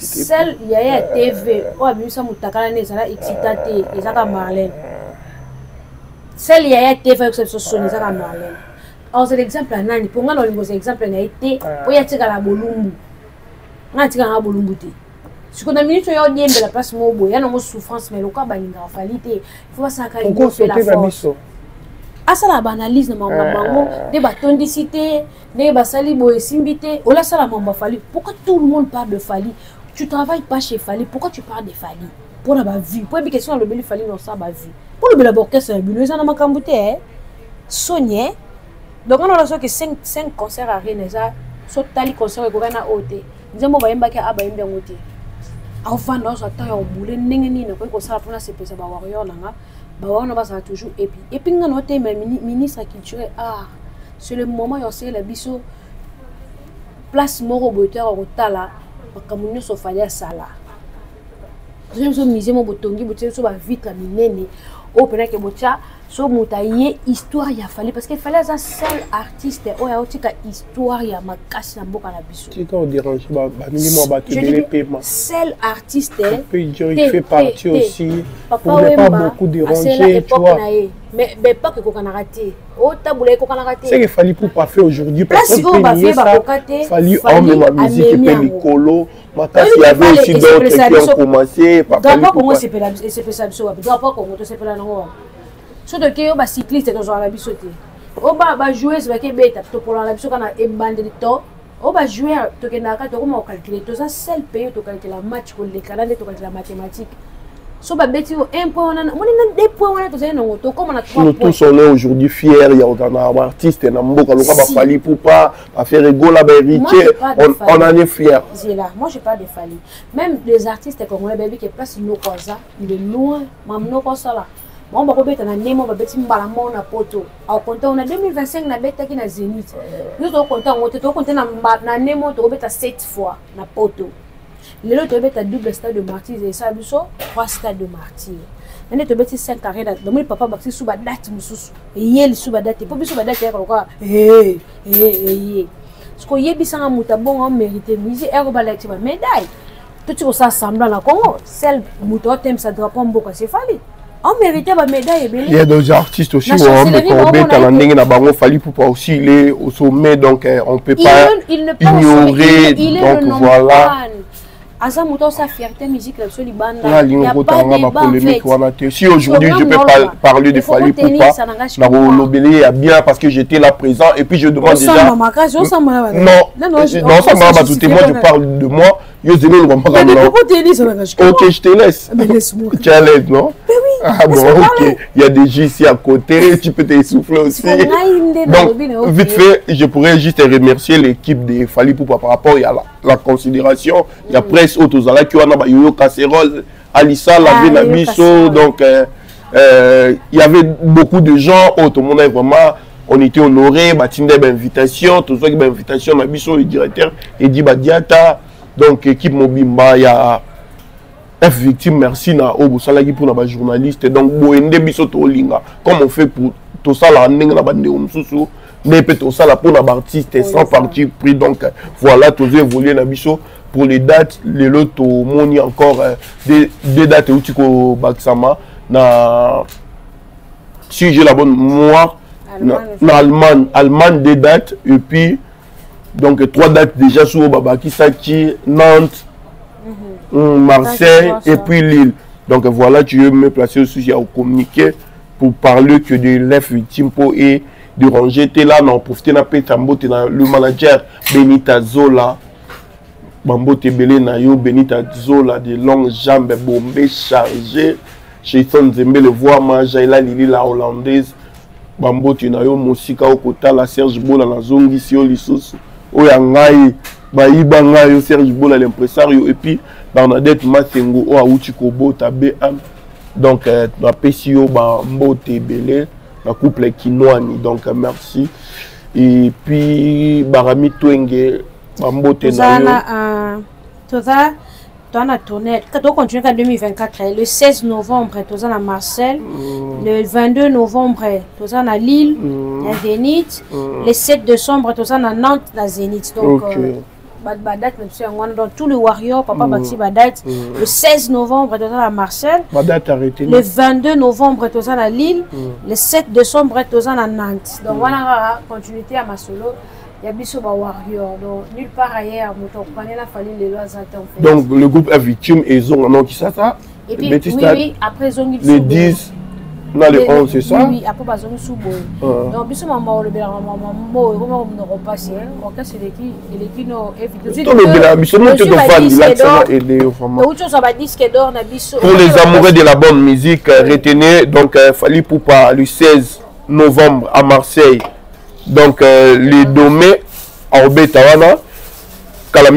Celle yaya TV, o abimisa mutakala ne zala excitate ezaka Marlène. Celle yaya TV exception soni ezaka Marlène. Alors c'est l'exemple à Nani. Pour moi, l'exemple n'a été pour y attirer la bolumbu. N'attirer la bolumbu. Si on a minute, on a dit de la place mobile. Il y a une souffrance, mais le cas banning en réalité, il faut pas s'inquiéter. Pourquoi c'est la force? À ça la banalise de maman, des bâtons de cité, des basali boy simbité. Ola ça la maman Fally. Pourquoi tout le monde parle de Fally? Tu travailles pas chez Fally. Pourquoi tu parles de Fally? Pour la vie. Pour une question le bel Fally dans sa vie. Pour le bel orchestre, c'est un bulleuse en amacambouté. Sonia. Donc, on a l'impression que 5 concerts à Rennes, sotali concert ekokana ote nzembo bayembaka abayembe ngote awfanda oso tayo mbule ndenge nina ko sala pona sepesa ba warrior nanga ba wana ba sa toujours et puis ngana ote ministre culture art c'est le moment yo c'est la biso place moro boteur rotala bakamunyo so fanya sala nzembo mizemo botongi botenso ba vitre minene au pena ke botia so mutaye histoire ya Fally parce qu'il fallait un seul artiste au ya otika histoire ya makasi na mboka na biso tu t'en dérange ba minimum ba te donner paiement seul artiste il fait partie aussi on n'est pas beaucoup dérangé tu vois mais pas que kokana raté au taboulé kokana raté c'est que Fally pour pas faire aujourd'hui parce que on va faire ba kokate Fally homme ma musique pe Nicolo makasi il y avait aussi d'autres qui ont commencé par Fally Ipupa c'est pas ça tu dois pas qu'on te c'est pas là non. Si tu es un cycliste, tu es un cycliste. Tu es un cycliste. Tu es un cycliste. On va mettre un nez, on va mettre un balamon à Poto. Au compteur, on a 2025 la bête qui est à Zénith. Nous sommes contents, on est content d'un nez, on va mettre 7 fois à Poto. Les autres, on va mettre un double stade de martyrs et ça, nous sommes 3 stades de martyrs. On est obéti 5 carrés d'âge. Donc, papa va se sous la date, il sous la date, il faut sous la date, il faut hé. Ce qu'on y a, c'est un moutabon, on mérite de miser, et on va mettre une médaille. Tout ça, ça me donne Congo. Celle, mouton, t'aimes, ça drapeau, on va se faire. On méritait ma médaille. Il y a des artistes aussi, on aussi, il est au sommet, donc on ne peut pas ignorer. Donc voilà. Azamuto sa fierté musique la seule bande là. Si aujourd'hui je peux parler de Fally Ipupa, la Lobelé est bien parce que j'étais là présent et puis je demande déjà. Non, ça m'a battu. Moi je parle de moi. Yo Zéné ne comprend pas. Ok, je te laisse. Tu es à l'aise, non? Ah bon, ok. Il y a des jus ici à côté. Tu peux t'essouffler aussi. Donc vite fait, je pourrais juste remercier l'équipe de Fally Ipupa par rapport à la considération. Il y a presse autour là qui ont yo casserole, Alissa lavé la biso. Donc il y avait beaucoup de gens. Tout le monde est vraiment. On était honoré. Batinde invitation. Tout ça qui invitation. La biso le directeur et dit Badiata. Donc équipe Mobimba, il y a F victime. Merci na Obosalagi pour la journaliste. Donc Boende biso tolinga. Comme on fait pour tout ça la neng na bande omsusu. Mais peut-être ça la pour la artiste sans parti pris. Donc voilà tous évoluer la biso. Pour les dates, les lots au Moni encore des dates où tu au Baksama. Si j'ai la bonne mémoire, Allemagne des dates et puis donc 3 dates déjà sur Babakisaki, Nantes, Marseille et puis Lille. Donc voilà, tu veux me placer au sujet au communiqué pour parler que de l'EF Timpo et de ranger t'es là, non profiter na Petambo, t'es le manager Benita Zola. Bambo Tébéle, Nayo, Benita Zola, des longues jambes bombées, chargées. Chez San Zakaradi, le voir, ma Jaël, Lili, la Hollandaise. Bambo Tinayo, Mosika, Okota, la Serge Bola, la Zongi, Sio, Lissos, Oyangaï, Baïbangaï, Serge Bola, l'impresario, et puis Bernadette Massengo, Oaoutikobo, Tabé, Am. Donc, la PCO, Bambo Tébéle, la couple Kinoani. Donc, merci. Et puis, Barami Twenge. Quand on continue en 2024, le 16 novembre, tu es à Marseille, le 22 novembre, tu es à Lille, à Zénith, le 7 décembre, tu es à Nantes, à Zénith. Donc, tous les warriors, papa Bati Badat, le 16 novembre, tu es à Marseille, le 22 novembre, tu es à Lille, le 7 décembre, tu es à Nantes. Donc, voilà, continuité à ma solo. Il y a Bissoba Warrior, donc nulle part ailleurs, les lois en fait. Donc le groupe est victime et Zong, non, qui ça, ça? Et puis, oui, après Zong, les 10, non, les 11, c'est ça? Oui, après Zong, Soubo. Donc, Bissoba Warrior, le repassé, c'est l'équipe, non, évidemment. Pour les amoureux de la bonne musique, retenez, donc, Fally Ipupa le 16 novembre à Marseille. Donc, les domaines le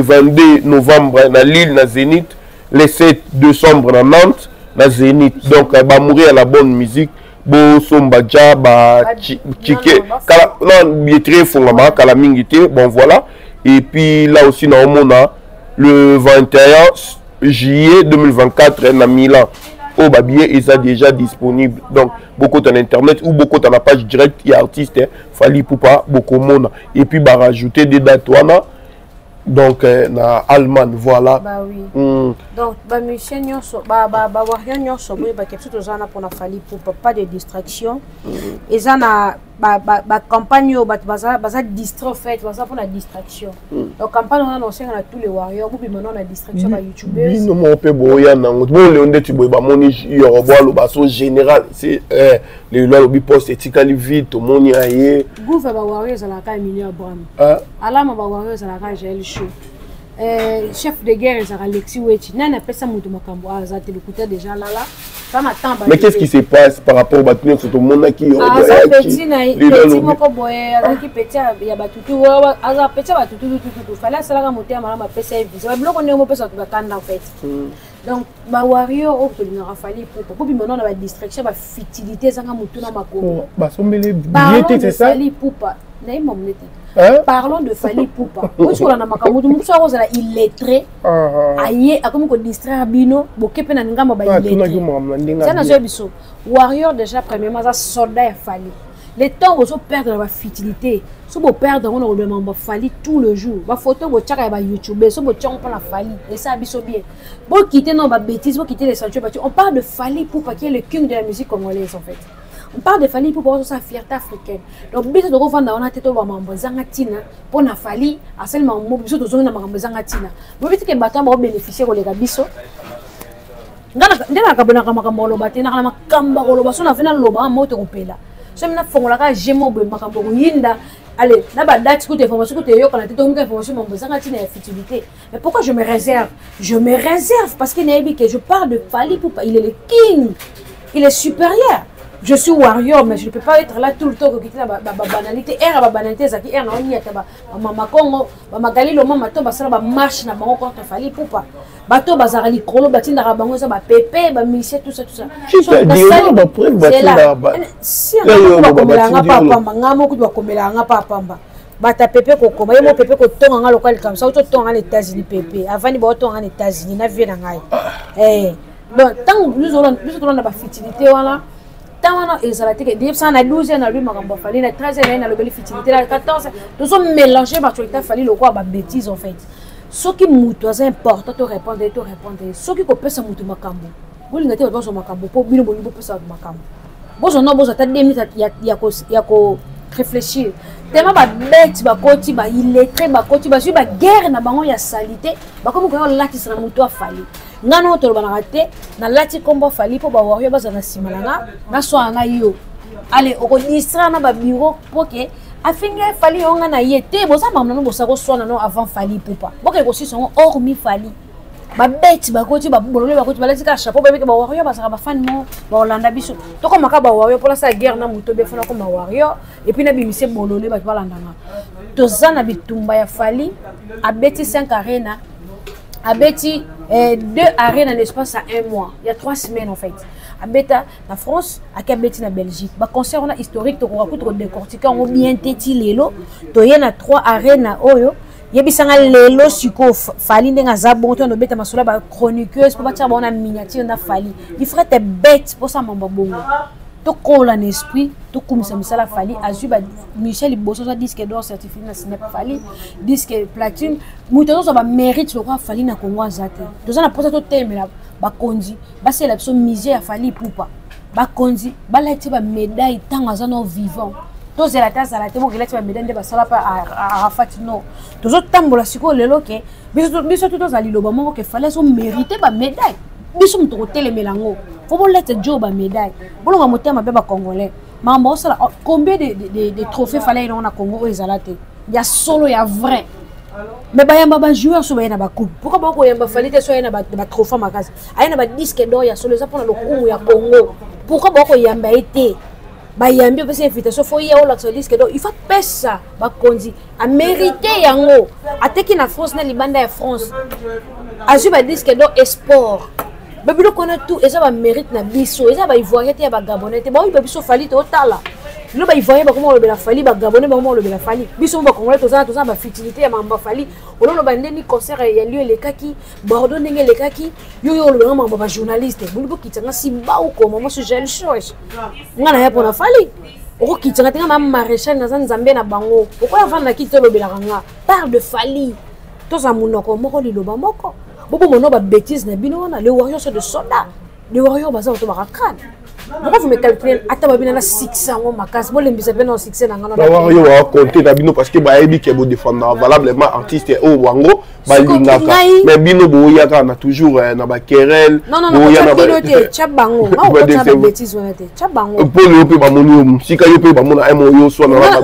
22 novembre à Lille, à Zénith, le 7 décembre à Nantes, à Zénith. Donc, il va mourir à la bonne musique. Bon, sombaja, bah, chiquet, non, biétré, fondamentalement, calamité, bon voilà. Et puis là aussi, on a le 21 juillet 2024 à Milan. Oh, bah, billet est déjà disponible. Donc, beaucoup dans internet ou beaucoup dans la page directe, il y a artiste, Fally Ipupa, beaucoup mona. Et puis, bah, rajouter des dates, donc, na Allemagne, voilà. Bah oui. Donc, bah, Michel, pas de distraction. Et ça, la campagne, fait, pour la distraction. Donc, campagne, on a annoncé à tous les warriors, puis maintenant, on a distraction à YouTube. Non, mais on peut voir, chef de guerre, Alexis Wechi. Mais qu'est-ce qui se passe par rapport à tout le monde qui donc, ma warrior, au premier Rafali, pour maintenant la distraction, la futilité, ça va me tourner ma cour. Parlons de Fally Ipupa. Moi, je suis là, illettré, aïe, à comme on distrait Bino, beaucoup peine à nous gagner. Ça n'a jamais biso. Warrior déjà premièrement, ça soldat Fally. Les temps où on perd la futilité, si on perd, on a vraiment Fally tout le jour. Ma photo, on check à YouTube, si on check, on prend la Fally. Et ça biso bien. Bon, quitter non, ma bêtise, bon quitter les sentiers battus. On parle de Fally Ipupa qui est le king de la musique congolaise en fait. On parle de Fally Ipupa pour sa fierté africaine. Donc, bien sûr, on a un této pour la Fally, à seulement un mot, bien sûr, on a un zangatina. Vous dites que le bâton va bénéficier de l'égabisseau. Dès la cabane, on a un mot, on a un camba, on a un mot, on a un mot, on a allez, là-bas, date, écoute, information, écoute, yo, quand la tête tombe, information, mon besoin, la futilité. Mais pourquoi je me réserve? Je me réserve parce que je parle de Fally Ipupa, il est le king, il est supérieur. Je suis warrior, mais je ne peux pas être là tout le temps pour quitter la banalité. Air la banalité, ça qui est en ligne. Maman Congo, maman Galilo, maman Toba, ça va marcher dans mon compte. Fally Ipupa. Bateau, Bazarali, Colo, Batina, Rabangosa, Pépé, Missé, tout ça, tout ça. C'est là. Si on a papa, Bata Pépé, Kokoma, et mon Pépé, Koton en local comme ça, autant en États-Unis, Pépé. Avant, il va autant en États-Unis, n'a vu rien. Donc, tant que nous aurons la fertilité, voilà. Et ça a été 12e à lui, ma grand-mère, il a 13e à l'obéli fertilité, la 14e. Nous sommes mélangés par tout le temps, fallait le roi, ma bêtise en fait. Ce qui m'outose important, te répondre, te répondre. Ce qui peut se mouter, ma cambo. Vous l'avez dit, on doit se macambo, pour bien le bon niveau, ça ma cambo. Bon, on a besoin de 2 minutes, il y a qu'au réfléchir. Tellement ma bête, ma côté, ma illettré, ma côté, ma guerre, ma bangon, il y a salité, ma comme on l'a qui sera mouté à Fally. Nano tolobanarate na lati kombo Fally po ba warrior ba na simalanga na so anga yo ale okodistra na ba biro poke afinga Fally onga na yete boza mamna boza ko sona no avant Fally Ipupa boke ko sison hormis Fally ba bête ba koti ba bolole ba koti ba lati ka chapeau ba meke ba warrior ba saka ba fan mo ba Hollanda biso to ko maka ba warrior pour la sa guerre na muto be fona ko ma warrior et puis na bimise bolole ba balandanga to zana bitumba ya Fally abeti 5 arena abeti 2 arènes en espace à 1 mois. Il y a 3 semaines en fait. À Beta, la France, à Kabeti, la Belgique. Le concert historique, on a décortiqué, on a bien téti l'élo. Il y a 3 arènes. Il y a l'élo, suko, Fally, il y a Zabonto, il y a chroniqueuse, pour bâtir une miniature, il y a Fally. Il faudrait être bête pour ça, mon babou. Tout colle en esprit, tout comme ça, Michel a fallu. Michel Bosso a disque d'or certifié dans Snap Fally, disque platine. Moutons ça va mérite le roi Fally na Congo Zaté. Tout ça na posé tout thème là, ba kondi, ba c'est l'absence misère Fally Ipupa. Ba kondi, ba là tu vas médaille tant à zano vivant. Tout c'est la tasse à la table, là tu vas médaille de ba sala pas à Rafatino. Tout ça tambola siko le loké, biso tout dans ali loba mon que Fally so mérité ba médaille. Biso mto télé melango. Faut pas laisser Job à médaille. Bon, on va monter ma bébé congolais. Maman, combien de trophées fallait on a Congo et Zalaté? Il y a solo, il y a vrai. Mais il y a un joueur sur la coupe. Pourquoi pas il fallait que soit un trophée ma case? Il y a un disque d'or, il y a solo, ça pour le Congo. Pourquoi pas il y a un été? bayambi parce invitation faut y avoir l'axoliste donc il faut payer ça bakondi a mérité yango ateki na France na libanda ya France azu ba disque donc export babilo kona tout et ça va mérite na biso et ça va ivoirien te ba gabonais te ba oui biso fali to tala no ba ivoirien ba comment le bela fali ba gabonais ba comment le bela fali biso ba congolais to ça ba futilité ya mamba fali ololo ba ndeni concert ya lieu les kaki bordeaux ndenge les kaki yo yo le mamba ba journaliste bulibo kitanga simba uko mama so Jaël chose ngana ya pona fali oko kitanga tenga mama maréchal na nzambe na bango pourquoi avant na kitolo le bela ranga parle de fali to za munoko moko liloba moko beaucoup mono ba bêtise na bino wana les warriors sont de soldats les warriors baza auto barakane pourquoi vous me calculez ata babina na 600 mo makasi bo lembisa pe na 600 ngana ba warriors wa compter na bino parce que ba ebi ke bo défendre valablement artiste o wango ba lingaka mais bino bo yaka na toujours na ba querelle bo yana ba chabango ma o ta bêtise wana te chabango pour le pe ba moni si ka yo pe ba mona mo yo so na ba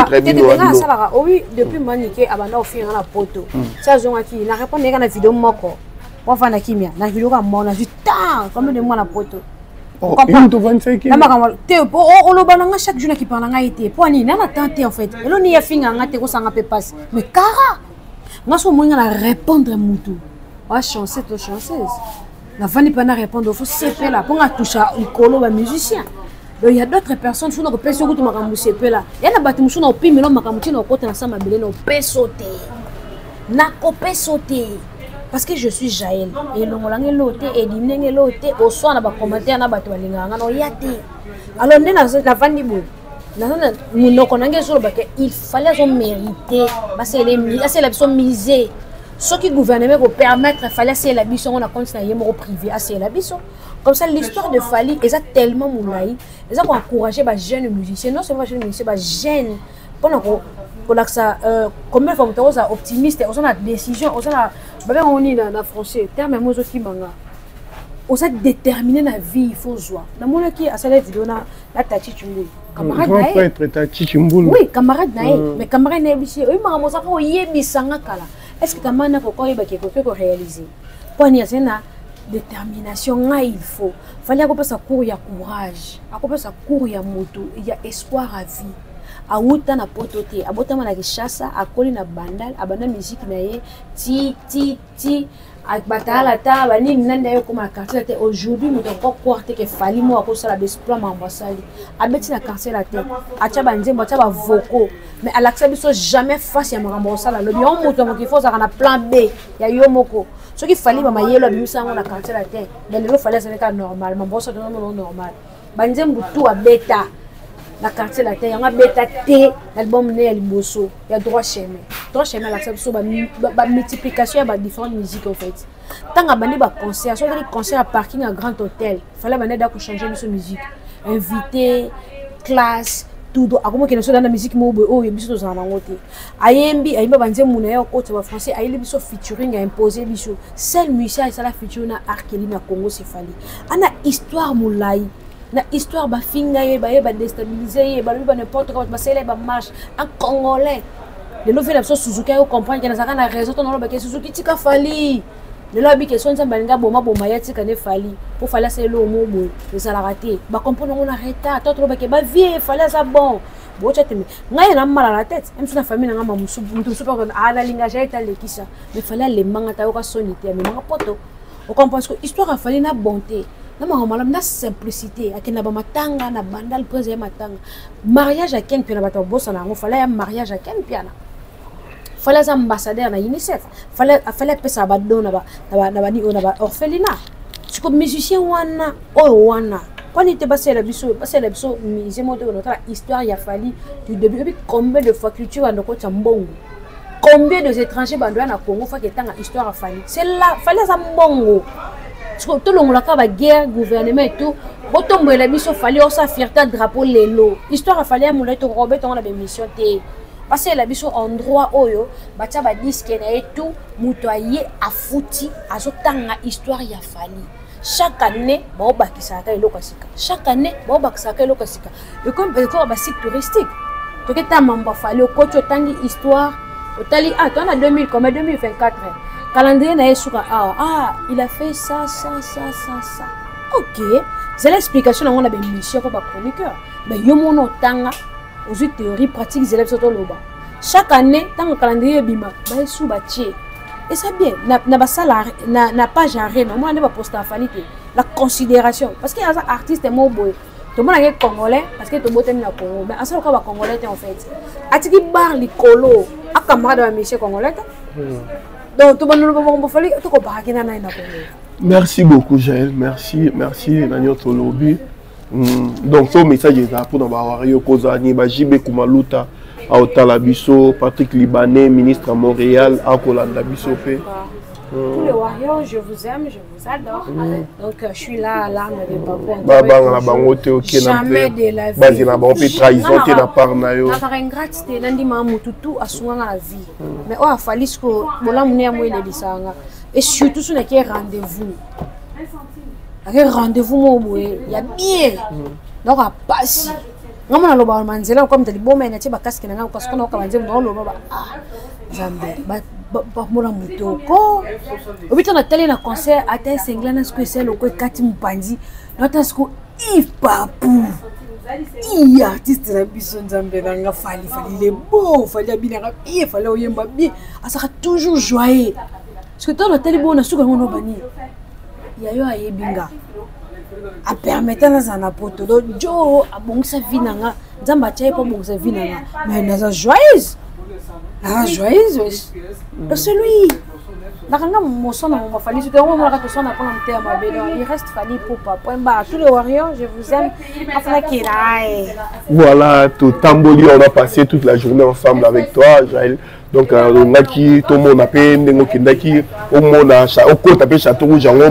entre bino wana sala oui depuis maniqué abana ofira na poto ça zonga ki na répondre na vidéo moko wa fana kimia na vidéo ka mona ju tant comme de moi na poto. Oh, chaque jour qui parle en Haïti. Pour ni n'a tenté en fait. Elle n'y a fini en Haïti, ça n'a pas passé. Mais Cara, moi, je suis à répondre à mon tour. Ah, chanceuse, chanceuse. La vanne n'est pas à répondre. Il faut s'épeler là. Pour toucher un colo, un musicien. Il y a d'autres personnes qui sont dans le pays où tu m'as remboursé. Il y a des bâtiments qui sont dans le pays, mais on m'a remboursé dans le côté ensemble. Il y a des pays sautés. N'a pas sauté. Parce que je suis Jaël. Et le molang est loté, et l'imneng est loté. Au soir, on a commenté, on a battu les gens. Alors, on est la vanne du bout. Il fallait mériter. C'est la personne misée. Ce qui gouvernement pour permettre, il fallait c'est la mission. On a continué à privé. C'est la mission. Comme ça, l'histoire de Fally, ils ont tellement moulaï. Ils ont encouragé les jeunes musiciens. Non seulement les jeunes musiciens, les jeunes. Pour ça, comme les femmes sont optimistes, on a décision, on est en français, terme moi aussi manga, on a déterminé la vie, il faut jouer. Dans mon qui a cette vidéo là, la tati chumbu, camarade naé. Oui, camarade naé, mais camarade naé biché. Oui, maman ça quand yé bisanga kala. Est-ce que camarade naé pourquoi il va quelque chose qu'on réalise? Pour n'y aller na détermination là il faut. Fallait qu'on passe à court, il y a courage, à qu'on passe à court, il y a moto, il y a espoir à vie. Awuta na Pototé, abotama na Kinshasa, akoli na bandal, abana musique na ye, ti, akbatala ta, bani nanda yo koma quartier la tête. Aujourd'hui, nous devons pas croire que Fally mo akosa la desploie ambassade. Abeti na quartier la tête, acha banze, acha ba voko, mais alaxa biso jamais face ya mrambosa la lobi. On moto mo ki faut ça na plan B, ya yo moko. Ce qui Fally mama yelo biso na quartier la tête, mais le Fally ça n'est pas normal, mbosa non normal. Banze mbutu a beta. La quartier la terre, on a bêta T, l'album né à Liboso, il y a droit chemin. Droit chemin, la multiplication, il y a différentes musiques en fait. Tant qu'on a des concerts, soit des concerts à parking à grand hôtel, il fallait qu'on change de musique. Invité, classe, tout. Comment qu'on soit dans la musique, il y a des choses à monter. Aïembi, bandé mounaïa au côté de français, aïe les featuring à imposer biso. Seul musicien et ça la featuring à Arkelina Congo c'est Fally. On a histoire moulaï. La histoire ba finga ye ba déstabiliser ba lui ba n'importe quoi ba célèbre ba marche en congolais de nouvelle abso Suzuki yo comprendre que nazaka na réseau to na ba ke Suzuki tika Fally de la bi ke so nzamba nga boma ya tika ne Fally pour Fally c'est le mot bon les ala raté ba comprendre on a retard toi to ba ke ba vie Fally ça bon bo chat mais ngai na mala la tête même si na famille nga mamusu mutu pas à la linga j'ai ta lekisa mais Fally le manga ta yo ka sonité mais manga poto on comprend que histoire a Fally na bonté. La simplicité, la bandale, mariage à Ken Piana, il fallait un mariage à Ken Piana. Il fallait un ambassadeur à UNICEF. Il fallait un orphelinat. Si vous êtes musicien, vous êtes un quand il était passé la biseau, notre histoire, il a fallu du début. Combien de fois culture à nos côtés en bongo? Combien d'étrangers bandouins à Congo font que tant histoire à Fally? C'est là, il fallait un bongo. Tout le monde a la guerre, le gouvernement et tout. Quand on a mis au fallait on s'affirme un drapeau lélo. Histoire a fallu à mon lettre Robert on a des missions. Parce que la mission en droit oyo, batia ba disque et tout, mutoyer a fouti, a zotanga histoire y a fallu. Chaque année, bon bah qui s'attaque le Kasika. Chaque année, bon bah qui s'attaque le Kasika. Le comme le site touristique. Tout est un membre fallu au coach au tangi histoire. Au tali ah, on a 2000 comme 2024. Calendrier n'a pas ah il a fait ça. Ok, c'est l'explication de la mission pour le chroniqueur. mais il y a mon tanga aux théories pratiques des élèves sur le bas. Chaque année, tant que calendrier bima, bah sous bâtier. Et ça bien, n'a pas ça n'a pas jarré, mais moi on ne va poster à Fally la considération parce qu'il y a un artiste mon boy. Tout le monde est congolais parce que tout le monde est congolais. Mais à ce moment-là, congolais en fait. À ce qui barre les colos, à camarade de Michel congolais. Donc tout le monde est congolais, tout le monde est congolais. Merci beaucoup, Jaël. Merci, Nayo Tolobi. Donc ce message est là pour nous avoir eu Kozani, Bajibe Kumaluta, Aotalabiso, Patrick Libanais, ministre à Montréal, Akolandabiso. Tous les warriors, je vous aime, je vous adore. Donc je suis là à l'arme des papas. Jamais de la vie. Et surtout, ce n'est qu'un rendez-vous. Un rendez-vous, il y a bien. Donc, à passer. Je suis là, comme tu dis, bon, mais il y a des casques qui sont là, parce qu'on a dit, bon, on a dit, parce que dans le téléphone, il y a eu Aïebi Bakongo. À permettre à Poto, Joe, à Bongsa Vinanga, Zambatia pour Bongsa Vinanga. Mais il y a joyeuse. C'est lui. Il reste Fally Ipupa. Tous les warriors, je vous aime. Voilà, tout Tamboli, on a passé toute la journée ensemble avec toi, Jaël. Donc, on a qui, tout le monde a payé, on a au Château Rouge, on a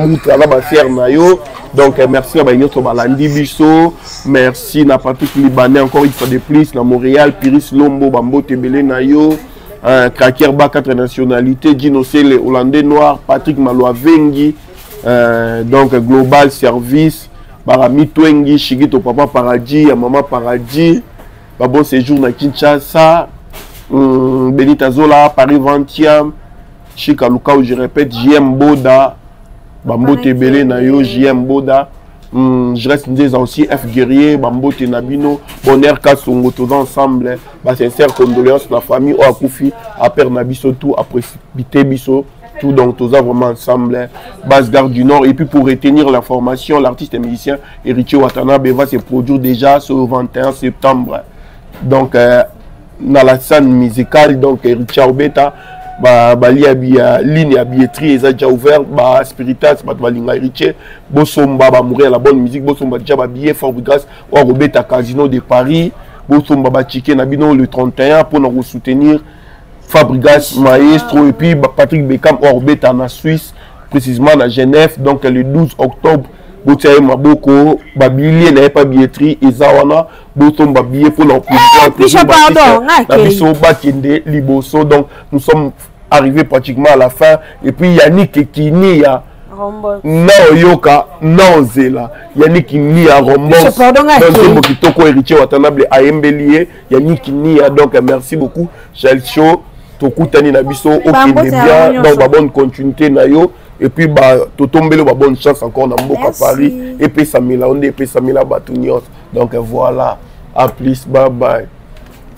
Nayo. Donc, merci à Bagnoto Balandi Bisso, merci à Patrick Libanais, encore une fois de plus, à Montréal, Piris Lombo, Bambo Tébéle, Nayo, Krakerba, 4 nationalités, Dino Sele, Hollandais Noir, Patrick Maloa Vengi, donc Global Service, Barami Twengi, Chiquito Papa Paradis, Yamama Paradis, Babo Séjour à Kinshasa. Benita Zola, Paris 20e, Chika Loukaw, je répète, JM Boda, Bambo Tébélé, Nayo, JM Boda, je reste des aussi F Guerrier, Bambo Ténabino, Bonheur Kassongo, tous ensemble, bah, sincères condoléances, la famille, au Akoufi, à Père Nabiso, tout, à Précipité Bisso, tout, donc tous vraiment ensemble, Basse Gare du Nord, et puis pour retenir l'information, l'artiste et musicien Héritier Watanabe va se produire déjà ce 21 septembre. Donc, dans la scène musicale, donc Richard Beta, la ligne à billetterie est déjà ouverte, Spiritas, Balinga Richie, Bossomba, Mourir la bonne musique, Bossomba, Djaba Billet, Fabrigas, Robeta Casino de Paris, Bossomba, Chicken, Abino le 31 pour nous soutenir, Fabrigas, Maestro, et puis Patrick Beckham, Orbeta en Suisse, précisément à Genève, donc le 12 octobre. Boutier Maboko, Babilier n'avait pas billetterie, Ezawana, Boton Babillet pour l'opposition. Pardon, Liboso, donc nous sommes arrivés pratiquement à la fin. Et puis Yannick et Kinia, Naoyoka, Nanzela, Yannick Nia Rombos, Nanzemo Kitoko, Héritier Watanabe, Aembelier, Yannick Nia, donc merci beaucoup, Chalcho, Tokutani Nabiso, Okinebia, dans la bonne continuité, Nayo. Et puis, tu tombes là, bonne chance encore dans à Paris. Et puis, ça m'a dit, et puis, ça m'a dit, donc voilà. À plus, bye bye.